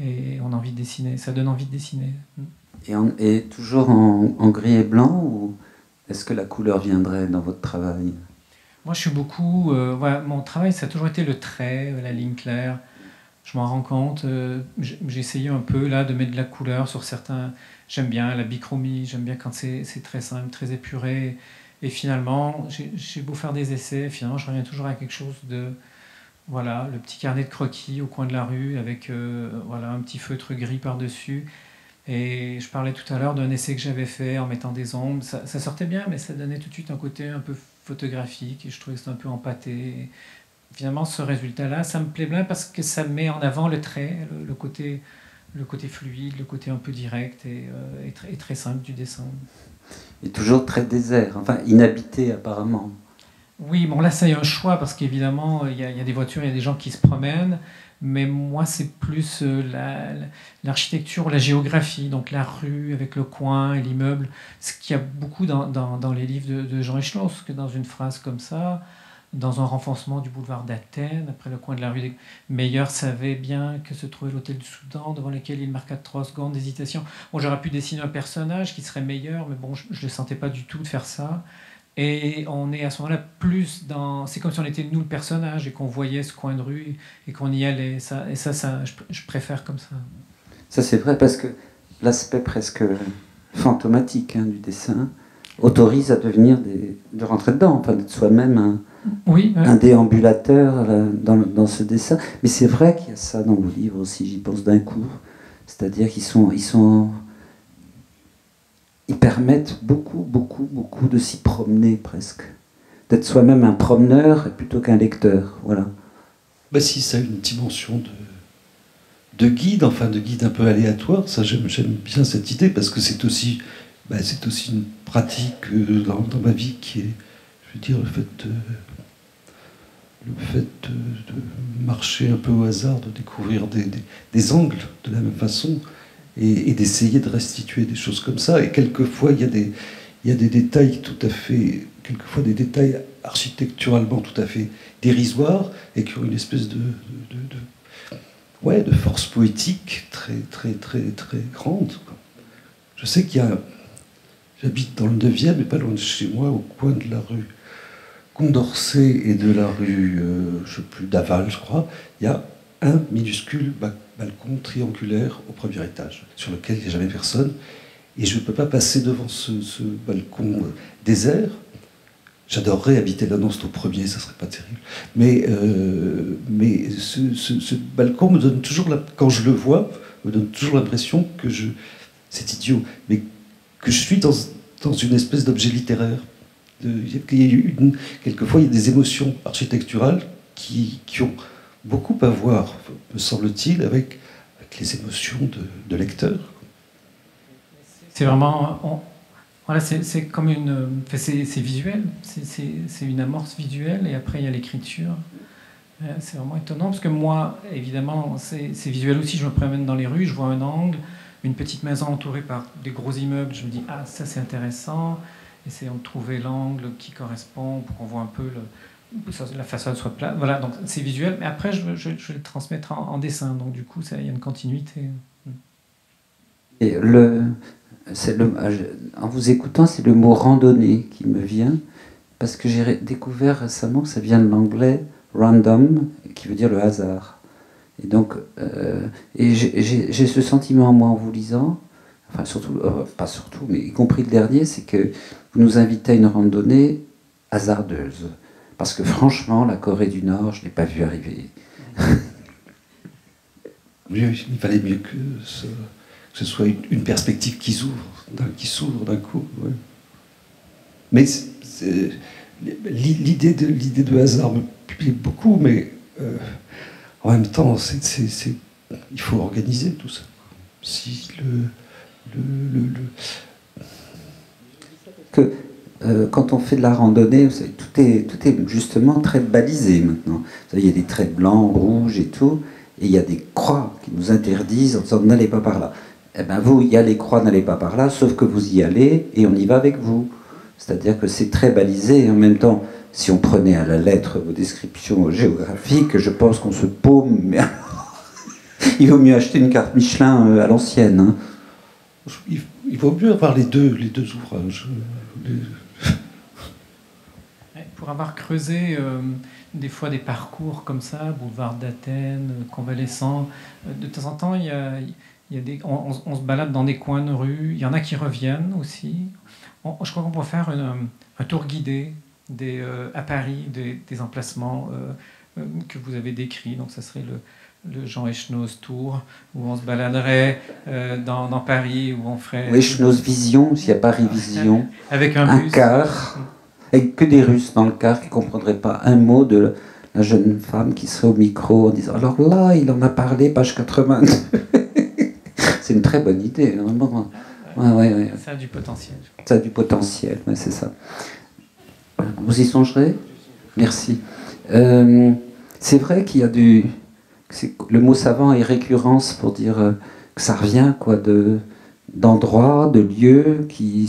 et on a envie de dessiner. Ça donne envie de dessiner. Et toujours en gris et blanc, ou est-ce que la couleur viendrait dans votre travail? Moi, je suis beaucoup... voilà, mon travail, ça a toujours été le trait, la ligne claire. Je m'en rends compte. J'ai essayé un peu, là, de mettre de la couleur sur certains... J'aime bien la bichromie, j'aime bien quand c'est très simple, très épuré. Et finalement, j'ai beau faire des essais, finalement, je reviens toujours à quelque chose de... Voilà, le petit carnet de croquis au coin de la rue, avec voilà, un petit feutre gris par-dessus... Et je parlais tout à l'heure d'un essai que j'avais fait en mettant des ombres. Ça sortait bien, mais ça donnait tout de suite un côté un peu photographique. Et je trouvais que c'était un peu empâté. Et finalement, ce résultat-là, ça me plaît bien parce que ça met en avant le trait, le côté fluide, le côté un peu direct et très simple du dessin. Et toujours très désert, enfin inhabité apparemment. Oui, bon là, ça y a un choix parce qu'évidemment, il y a des voitures, il y a des gens qui se promènent. Mais moi, c'est plus l'architecture, la géographie, donc la rue avec le coin et l'immeuble, ce qu'il y a beaucoup dans les livres de Jean Echenoz, que dans une phrase comme ça, dans un renfoncement du boulevard d'Athènes, après le coin de la rue des... Meilleur savait bien que se trouvait l'hôtel du Soudan, devant lequel il marqua 3 secondes d'hésitation. Bon, j'aurais pu dessiner un personnage qui serait meilleur, mais bon, je ne le sentais pas du tout de faire ça. Et on est à ce moment-là plus dans... C'est comme si on était nous le personnage et qu'on voyait ce coin de rue et qu'on y allait. Ça, je préfère comme ça. Ça, c'est vrai, parce que l'aspect presque fantomatique du dessin autorise à devenir de rentrer dedans, enfin d'être soi-même un déambulateur là, dans ce dessin. Mais c'est vrai qu'il y a ça dans vos livres aussi, j'y pense d'un coup. C'est-à-dire qu'ils sont... Ils permettent beaucoup de s'y promener presque. D'être soi-même un promeneur plutôt qu'un lecteur, voilà. Bah si, ça a une dimension de guide, enfin de guide un peu aléatoire, ça j'aime bien cette idée, parce que c'est aussi, bah, une pratique dans ma vie qui est, je veux dire, le fait de marcher un peu au hasard, de découvrir des angles de la même façon, et d'essayer de restituer des choses comme ça. Et quelquefois, il y a des détails tout à fait... Quelquefois, des détails architecturalement tout à fait dérisoires et qui ont une espèce de force poétique très grande. Je sais qu'il y a... J'habite dans le 9e et pas loin de chez moi, au coin de la rue Condorcet et de la rue, je sais plus, d'Aval, je crois, il y a un minuscule balcon triangulaire au premier étage, sur lequel il n'y a jamais personne, et je ne peux pas passer devant ce balcon désert. J'adorerais habiter là, non, c'est au premier, ça ne serait pas terrible, mais ce balcon me donne toujours, quand je le vois, me donne toujours l'impression que c'est idiot, mais que je suis dans une espèce d'objet littéraire. Quelquefois, il y a des émotions architecturales qui ont beaucoup à voir, me semble-t-il, avec les émotions de lecteur. C'est vraiment... Voilà, c'est comme une... Enfin, c'est visuel, c'est une amorce visuelle, et après il y a l'écriture. C'est vraiment étonnant, parce que moi, évidemment, c'est visuel aussi, je me promène dans les rues, je vois un angle, une petite maison entourée par des gros immeubles, je me dis « Ah, ça c'est intéressant », essayons de trouver l'angle qui correspond pour qu'on voit un peu la façade soit plate, voilà, donc c'est visuel, mais après je vais le transmettre en dessin, donc du coup il y a une continuité. Et en vous écoutant, c'est le mot randonnée qui me vient, parce que j'ai découvert récemment que ça vient de l'anglais random, qui veut dire le hasard, et donc j'ai ce sentiment moi en vous lisant, enfin surtout, pas surtout, mais y compris le dernier, c'est que vous nous invitez à une randonnée hasardeuse. Parce que franchement, la Corée du Nord, je ne l'ai pas vu arriver. Oui, il fallait mieux que ce soit une perspective qui s'ouvre d'un coup. Ouais. Mais l'idée de hasard me plaît beaucoup, mais en même temps, il faut organiser tout ça. Si quand on fait de la randonnée, vous savez, tout est justement très balisé maintenant. Vous savez, il y a des traits blancs, rouges et tout, et il y a des croix qui nous interdisent en disant n'allez pas par là. Eh bien vous, il y a les croix, n'allez pas par là, sauf que vous y allez et on y va avec vous. C'est-à-dire que c'est très balisé, et en même temps, si on prenait à la lettre vos descriptions géographiques, je pense qu'on se paume, mais il vaut mieux acheter une carte Michelin à l'ancienne. Hein. Il vaut mieux avoir les deux ouvrages. Pour avoir creusé des fois des parcours comme ça, boulevard d'Athènes, Convalescents, de temps en temps, on se balade dans des coins de rue, il y en a qui reviennent aussi. Je crois qu'on peut faire un tour guidé à Paris, des emplacements que vous avez décrits, donc ça serait le Jean Echenoz Tour, où on se baladerait dans Paris, où on ferait... Ou Echenoz Vision, s'il y a Paris Vision, avec un bus. Car... Et que des Russes dans le car qui ne comprendraient pas un mot de la jeune femme qui serait au micro en disant « Alors là, il en a parlé, page 82 ». C'est une très bonne idée, vraiment. Ouais. Ça a du potentiel. Ça a du potentiel, mais c'est ça. Vous y songerez? Merci. C'est vrai qu'il y a du... Le mot savant est récurrence pour dire que ça revient d'endroits, de lieux qui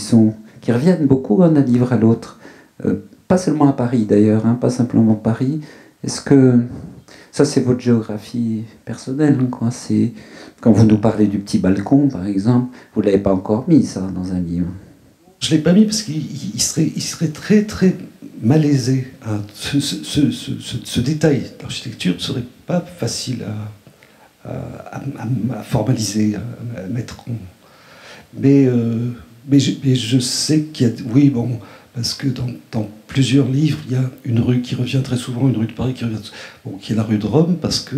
reviennent beaucoup d'un livre à l'autre. Pas seulement à Paris d'ailleurs, hein, pas simplement Paris. Est-ce que ça c'est votre géographie personnelle, quoi, quand vous nous parlez du petit balcon par exemple, vous ne l'avez pas encore mis ça dans un livre? je ne l'ai pas mis parce qu'il serait très, très malaisé. Hein. Ce détail d'architecture ne serait pas facile à formaliser, à mettre en... Mais je sais qu'il y a... Oui, bon, parce que dans plusieurs livres, il y a une rue qui revient très souvent, une rue de Paris qui revient... Bon, qui est la rue de Rome, parce que,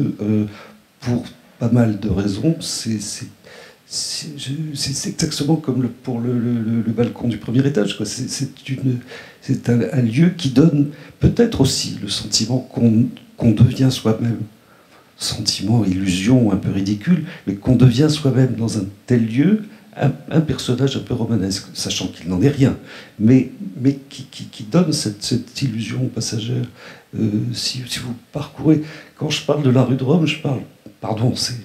pour pas mal de raisons, c'est exactement comme pour le balcon du premier étage. C'est un lieu qui donne peut-être aussi le sentiment qu'on devient soi-même. Sentiment, illusion, un peu ridicule, mais qu'on devient soi-même dans un tel lieu... Un personnage un peu romanesque, sachant qu'il n'en est rien, mais qui donne cette illusion passagère. Si vous parcourez... Quand je parle de la rue de Rome, je parle... Pardon, c'est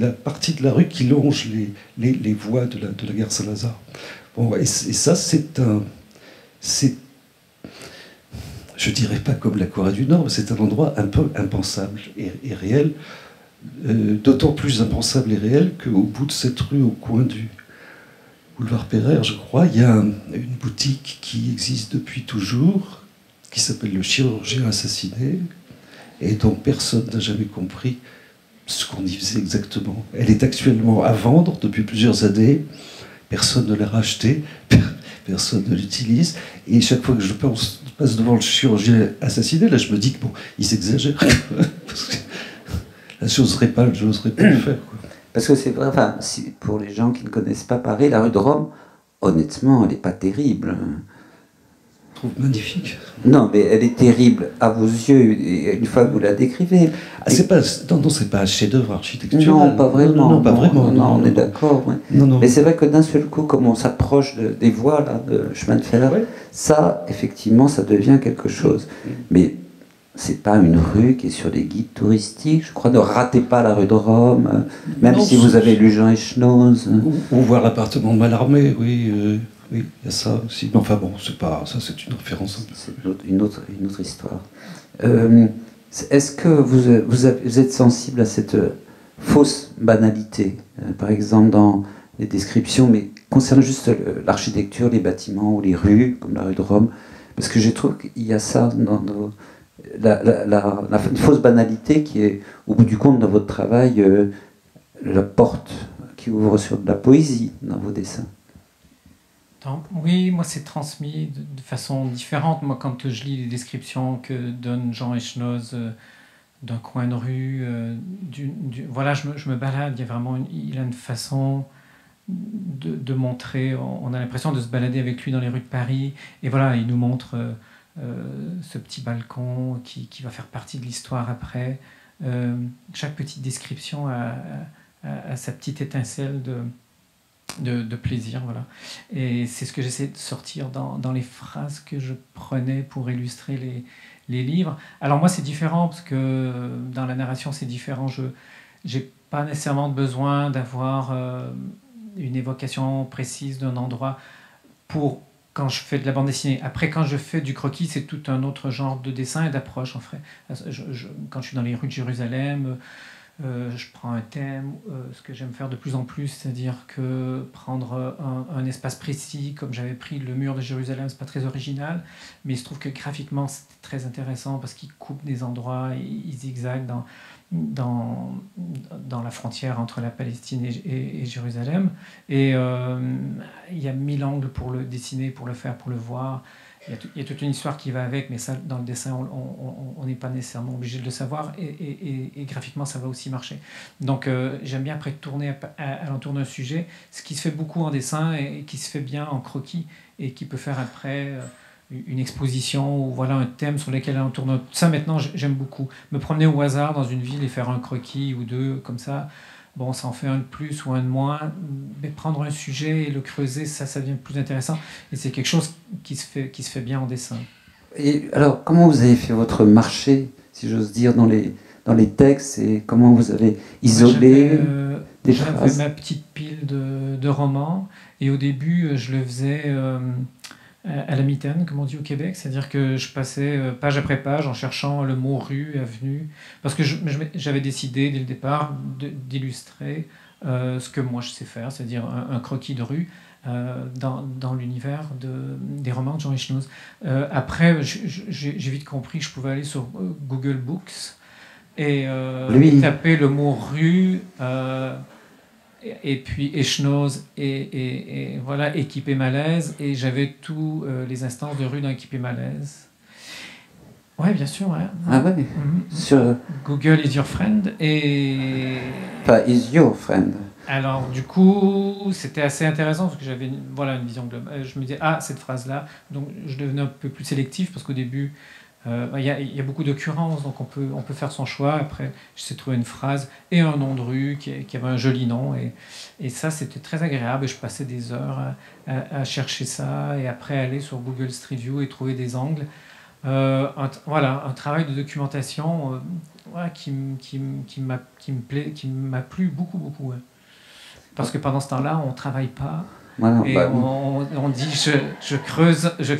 la partie de la rue qui longe les voies de la gare Saint-Lazare. Bon, et ça, c'est un... Je dirais pas comme la Corée du Nord, mais c'est un endroit un peu impensable et réel. D'autant plus impensable et réel qu'au bout de cette rue, au coin du boulevard Pereire, je crois, il y a une boutique qui existe depuis toujours, qui s'appelle Le Chirurgien assassiné, et dont personne n'a jamais compris ce qu'on y faisait exactement. Elle est actuellement à vendre depuis plusieurs années, personne ne l'a rachetée, personne ne l'utilise, et chaque fois que je passe devant Le Chirurgien assassiné, là je me dis que bon, ils exagèrent. Parce que j'oserais pas le faire. Quoi. Parce que c'est vrai, enfin, pour les gens qui ne connaissent pas Paris, la rue de Rome, honnêtement, elle n'est pas terrible. Je trouve magnifique. Non, mais elle est terrible à vos yeux, une fois que vous la décrivez. Ah, c'est pas un chef-d'œuvre architectural. Non, pas vraiment. Non, pas vraiment. Non, on est d'accord. Ouais. Mais c'est vrai que d'un seul coup, comme on s'approche des voies, là, de chemin de fer, ouais. Ça, effectivement, ça devient quelque chose. Mais... c'est pas une rue qui est sur des guides touristiques, je crois. Ne ratez pas la rue de Rome, même non, si vous avez lu Jean Echenoz. Ou voir l'appartement de Mallarmé, oui, oui, il y a ça aussi. Mais enfin bon, c'est pas ça, c'est une référence. C'est une autre histoire. Est-ce que vous êtes sensible à cette fausse banalité, par exemple dans les descriptions, mais concernant juste l'architecture, les bâtiments ou les rues, comme la rue de Rome, parce que je trouve qu'il y a ça dans nos... La fausse banalité qui est, au bout du compte, dans votre travail, la porte qui ouvre sur de la poésie dans vos dessins. Donc, oui, moi, c'est transmis de façon différente. Moi, quand je lis les descriptions que donne Jean Echenoz d'un coin de rue, voilà, je me balade. Il y a vraiment il a une façon de montrer. On a l'impression de se balader avec lui dans les rues de Paris. Et voilà, il nous montre... ce petit balcon qui va faire partie de l'histoire après. Chaque petite description a sa petite étincelle de plaisir. Voilà. Et c'est ce que j'essaie de sortir dans les phrases que je prenais pour illustrer les livres. Alors moi, c'est différent, parce que dans la narration, c'est différent. Je n'ai pas nécessairement besoin d'avoir une évocation précise d'un endroit pour... quand je fais de la bande dessinée. Après, quand je fais du croquis, c'est tout un autre genre de dessin et d'approche. En fait. Quand je suis dans les rues de Jérusalem, je prends un thème, ce que j'aime faire de plus en plus, c'est-à-dire que prendre un espace précis, comme j'avais pris le mur de Jérusalem, c'est pas très original, mais il se trouve que graphiquement, c'est très intéressant parce qu'il coupe des endroits, il zigzague dans la frontière entre la Palestine et Jérusalem. Et il y a 1000 angles pour le dessiner, pour le faire, pour le voir. Il y a toute une histoire qui va avec, mais ça, dans le dessin, on n'est pas nécessairement obligé de le savoir. Et graphiquement, ça va aussi marcher. Donc, j'aime bien après tourner à l'entour d'un sujet, ce qui se fait beaucoup en dessin et qui se fait bien en croquis et qui peut faire après... une exposition ou voilà un thème sur lequel on tourne. Ça, maintenant, j'aime beaucoup. Me promener au hasard dans une ville et faire un croquis ou deux, comme ça, bon, ça en fait un de plus ou un de moins. Mais prendre un sujet et le creuser, ça devient plus intéressant. Et c'est quelque chose qui se fait bien en dessin. Et alors, comment vous avez fait votre marché, si j'ose dire, dans les textes, et comment vous avez isolé des choses? J'avais ma petite pile de romans, et au début, je le faisais... à la mitaine, comme on dit au Québec, c'est-à-dire que je passais page après page en cherchant le mot rue, avenue, parce que j'avais décidé dès le départ d'illustrer ce que moi je sais faire, c'est-à-dire un croquis de rue dans l'univers des romans de Jean Echenoz. Après, j'ai vite compris que je pouvais aller sur Google Books et taper le mot rue, et puis Echenoz et voilà, Équipée malaise, et j'avais tous les instances de rue dans Équipée malaise. Oui, bien sûr. Ouais. Ah ouais. Mm-hmm. Sur... Google is your friend et... Pas is your friend. Alors du coup, c'était assez intéressant parce que j'avais une vision globale. Je me disais, ah, cette phrase-là, donc je devenais un peu plus sélectif parce qu'au début, il y a beaucoup d'occurrences, donc on peut faire son choix. Après, j'essaie de trouver une phrase et un nom de rue qui avait un joli nom. Et ça, c'était très agréable. Et je passais des heures à chercher ça et après aller sur Google Street View et trouver des angles. Un travail de documentation qui m'a plu beaucoup. Ouais. Parce que pendant ce temps-là, on ne travaille pas. Voilà, et on dit je creuse, je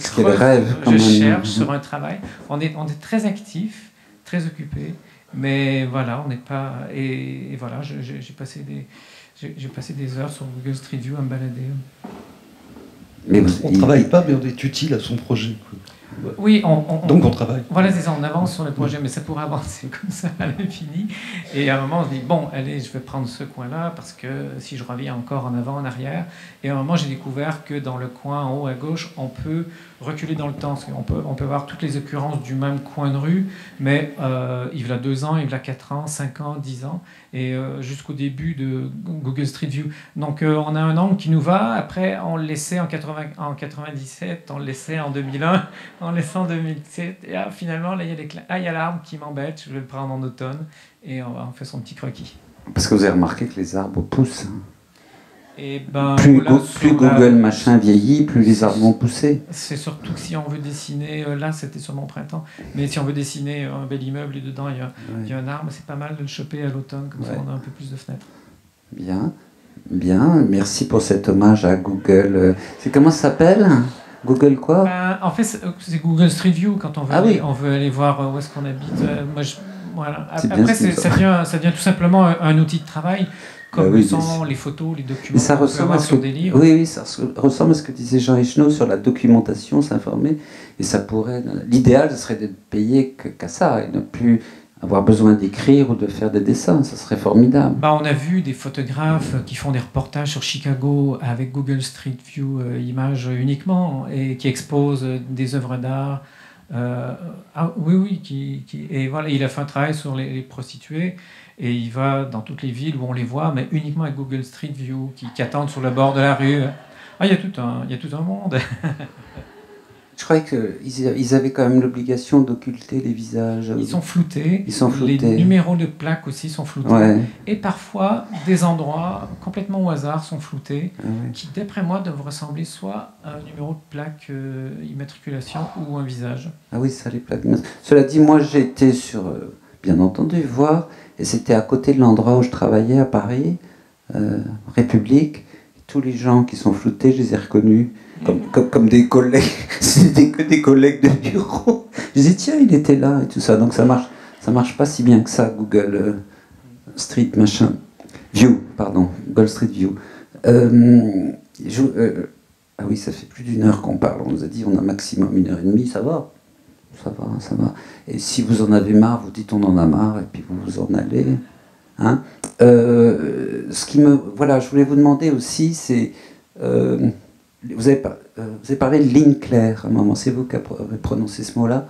cherche sur un travail. On est très actif, très occupé, mais voilà, on n'est pas. Et voilà, j'ai passé des heures sur Google Street View à me balader. Mais on ne travaille pas, mais on est utile à son projet. Oui, donc on travaille. Voilà, c'est ça, on avance sur le projet, mais ça pourrait avancer comme ça à l'infini. Et à un moment, on se dit, bon, allez, je vais prendre ce coin-là, parce que si je reviens encore en avant, en arrière. Et à un moment, j'ai découvert que dans le coin, en haut, à gauche, on peut reculer dans le temps. On peut voir toutes les occurrences du même coin de rue, mais il y a 2 ans, il y a 4 ans, 5 ans, 10 ans, et jusqu'au début de Google Street View. Donc on a un angle qui nous va, après on le laissait en 97, on le laissait en 2001, on le laissait en 2007, et finalement là il y a l'arbre qui m'embête, je vais le prendre en automne, et on fait son petit croquis. Parce que vous avez remarqué que les arbres poussent. Et ben, plus Google machin vieillit, plus les arbres vont pousser. C'est surtout que si on veut dessiner, là c'était sûrement au printemps, mais si on veut dessiner un bel immeuble et dedans il y a un arbre, c'est pas mal de le choper à l'automne, comme ça on a un peu plus de fenêtres. Bien, merci pour cet hommage à Google. Comment ça s'appelle ? Google quoi ? En fait c'est Google Street View quand on veut, on veut aller voir où est-ce qu'on habite. Voilà. Après ça devient tout simplement un outil de travail. Comme sont les photos, les documents, ça ressemble à ce que... Oui, ça ressemble à ce que disait Jean Echenoz sur la documentation, s'informer. Et ça pourrait... L'idéal, ce serait d'être payé qu'à ça, et ne plus avoir besoin d'écrire ou de faire des dessins. Ça serait formidable. On a vu des photographes qui font des reportages sur Chicago avec Google Street View Images uniquement, et qui exposent des œuvres d'art. Et voilà, il a fait un travail sur les prostituées. Et il va dans toutes les villes où on les voit, mais uniquement avec Google Street View, qui attendent sur le bord de la rue. Il y a tout un monde. Je croyais qu'ils avaient quand même l'obligation d'occulter les visages. Ils sont floutés. Les numéros de plaques aussi sont floutés. Ouais. Et parfois, des endroits complètement au hasard sont floutés, qui, d'après moi, doivent ressembler soit à un numéro de plaque immatriculation ou un visage. Ah oui, ça, les plaques. Cela dit, moi, j'ai été sur... bien entendu, voir... Et c'était à côté de l'endroit où je travaillais à Paris, République. Tous les gens qui sont floutés, je les ai reconnus comme des collègues. C'était que des collègues de bureau. Je disais, tiens, il était là et tout ça. Donc ça marche pas si bien que ça, Google Street machin. View, pardon, Google Street View. Ça fait plus d'1 heure qu'on parle. On nous a dit, on a maximum 1h30, ça va. Ça va. Et si vous en avez marre, vous dites on en a marre, et puis vous vous en allez. Hein? Je voulais vous demander aussi, c'est... vous avez parlé de ligne claire à un moment, c'est vous qui avez prononcé ce mot-là.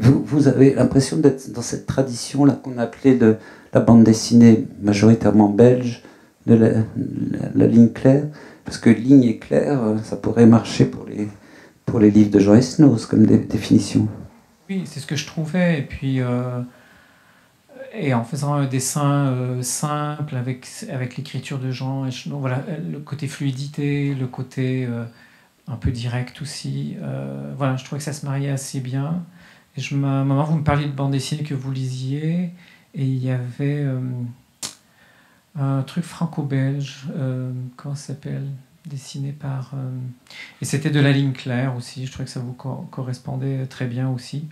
Vous avez l'impression d'être dans cette tradition-là qu'on appelait de la bande dessinée majoritairement belge, de la ligne claire, parce que ligne et claire, ça pourrait marcher pour les livres de Jean Echenoz comme définition. Oui, c'est ce que je trouvais, et puis et en faisant un dessin simple avec l'écriture de Jean Echenoz, voilà, le côté fluidité, le côté un peu direct aussi, voilà, je trouvais que ça se mariait assez bien. Et à un moment, vous me parliez de bande dessinée que vous lisiez, et il y avait un truc franco-belge, comment ça s'appelle ? Dessiné par... Et c'était de la ligne claire aussi, je trouvais que ça vous correspondait très bien aussi.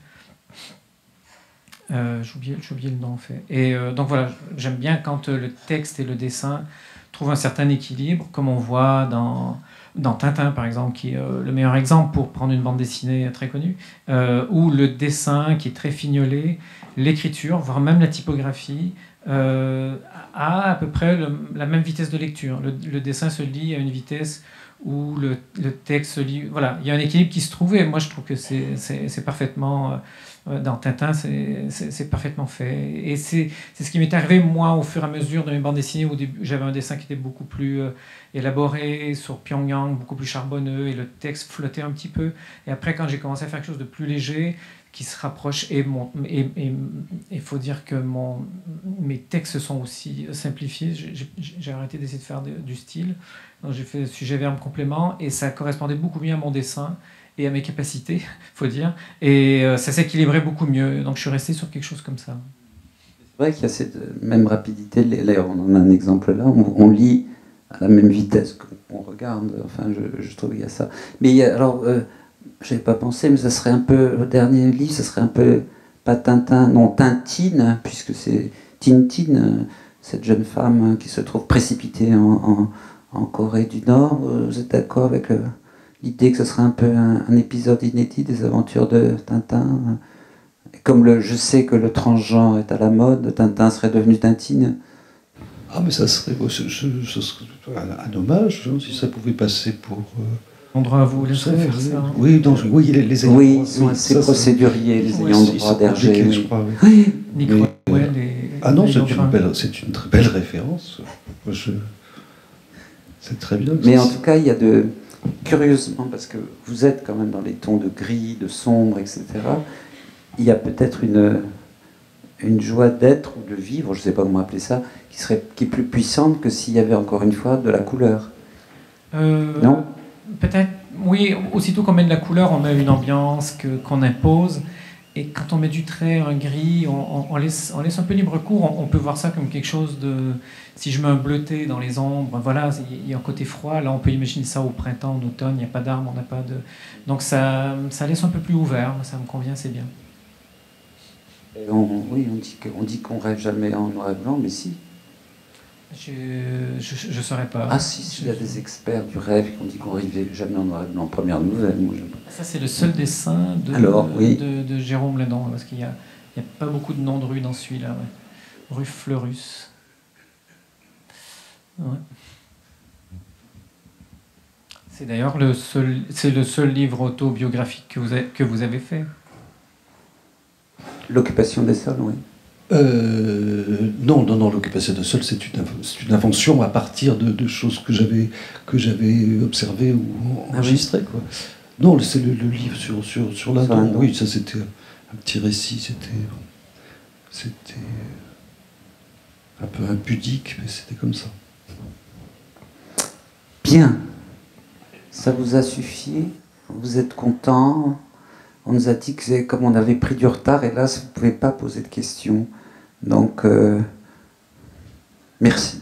J'oubliais le nom en fait. Et donc voilà, j'aime bien quand le texte et le dessin trouvent un certain équilibre, comme on voit dans dans Tintin par exemple, qui est le meilleur exemple pour prendre une bande dessinée très connue, où le dessin qui est très fignolé, l'écriture, voire même la typographie, a à peu près la même vitesse de lecture. Le dessin se lit à une vitesse où le texte se lit... Voilà, il y a un équilibre qui se trouve, et moi je trouve que c'est parfaitement... dans Tintin, c'est parfaitement fait. Et c'est ce qui m'est arrivé, moi, au fur et à mesure de mes bandes dessinées. Au début, j'avais un dessin qui était beaucoup plus élaboré, sur Pyongyang, beaucoup plus charbonneux, et le texte flottait un petit peu. Et après, quand j'ai commencé à faire quelque chose de plus léger, qui se rapproche, et il faut dire que mes textes sont aussi simplifiés. J'ai arrêté d'essayer de faire du style. Donc j'ai fait sujet-verbe-complément, et ça correspondait beaucoup mieux à mon dessin et à mes capacités, il faut dire, et ça s'équilibrait beaucoup mieux. Donc je suis resté sur quelque chose comme ça. C'est vrai qu'il y a cette même rapidité, d'ailleurs on en a un exemple là, on lit à la même vitesse qu'on regarde, enfin je trouve qu'il y a ça. Mais il y a, alors, je n'avais pas pensé, mais ça serait un peu, le dernier livre, ça serait un peu, pas Tintin, non Tintine, puisque c'est Tintin, cette jeune femme qui se trouve précipitée en Corée du Nord. Vous êtes d'accord avec... l'idée que ce serait un peu un épisode inédit des aventures de Tintin. Comme je sais que le transgenre est à la mode, Tintin serait devenu Tintine. Ah mais ça serait, un hommage, si ça pouvait passer pour... On droit à vous laisser faire ça. Hein. Oui, les ayants droit. Oui, c'est procédurier, les ayants droit d'Hergé. Oui, je crois. Oui. Ah non, c'est une très belle référence. C'est très bien. Mais en tout cas, il y a de... Curieusement, parce que vous êtes quand même dans les tons de gris, de sombre, etc., il y a peut-être une joie d'être ou de vivre, je ne sais pas comment appeler ça, qui est plus puissante que s'il y avait encore une fois de la couleur. Non ? Peut-être, oui, aussitôt qu'on met de la couleur, on a une ambiance qu'on impose, et quand on met du trait, un gris, on laisse un peu libre cours, on peut voir ça comme quelque chose de... Si je mets un bleuté dans les ombres, voilà, il y a un côté froid. Là, on peut imaginer ça au printemps, en automne, il n'y a pas d'arbres, on n'a pas de... Donc ça laisse un peu plus ouvert, ça me convient, c'est bien. Oui, on dit qu'on rêve jamais en noir et blanc, mais si. Je ne saurais pas. Ah si, il y a des experts du rêve qui ont dit qu'on rêvait jamais en noir et blanc, première nouvelle. Moi, ça, c'est le seul dessin de Jérôme Ledon, parce qu'il n'y a pas beaucoup de noms de rue dans celui-là. Ouais. Rue Fleurus. Ouais. C'est d'ailleurs le seul livre autobiographique que vous avez fait. L'Occupation des sols, oui. Non, l'Occupation des sols, c'est une invention à partir de choses que j'avais observées ou enregistrées. Quoi. Non, c'est le livre sur l'Indon. Oui, ça c'était un petit récit, c'était un peu impudique, mais c'était comme ça. Bien, ça vous a suffi, vous êtes content. On nous a dit que comme on avait pris du retard, hélas, vous ne pouvez pas poser de questions. Donc, merci.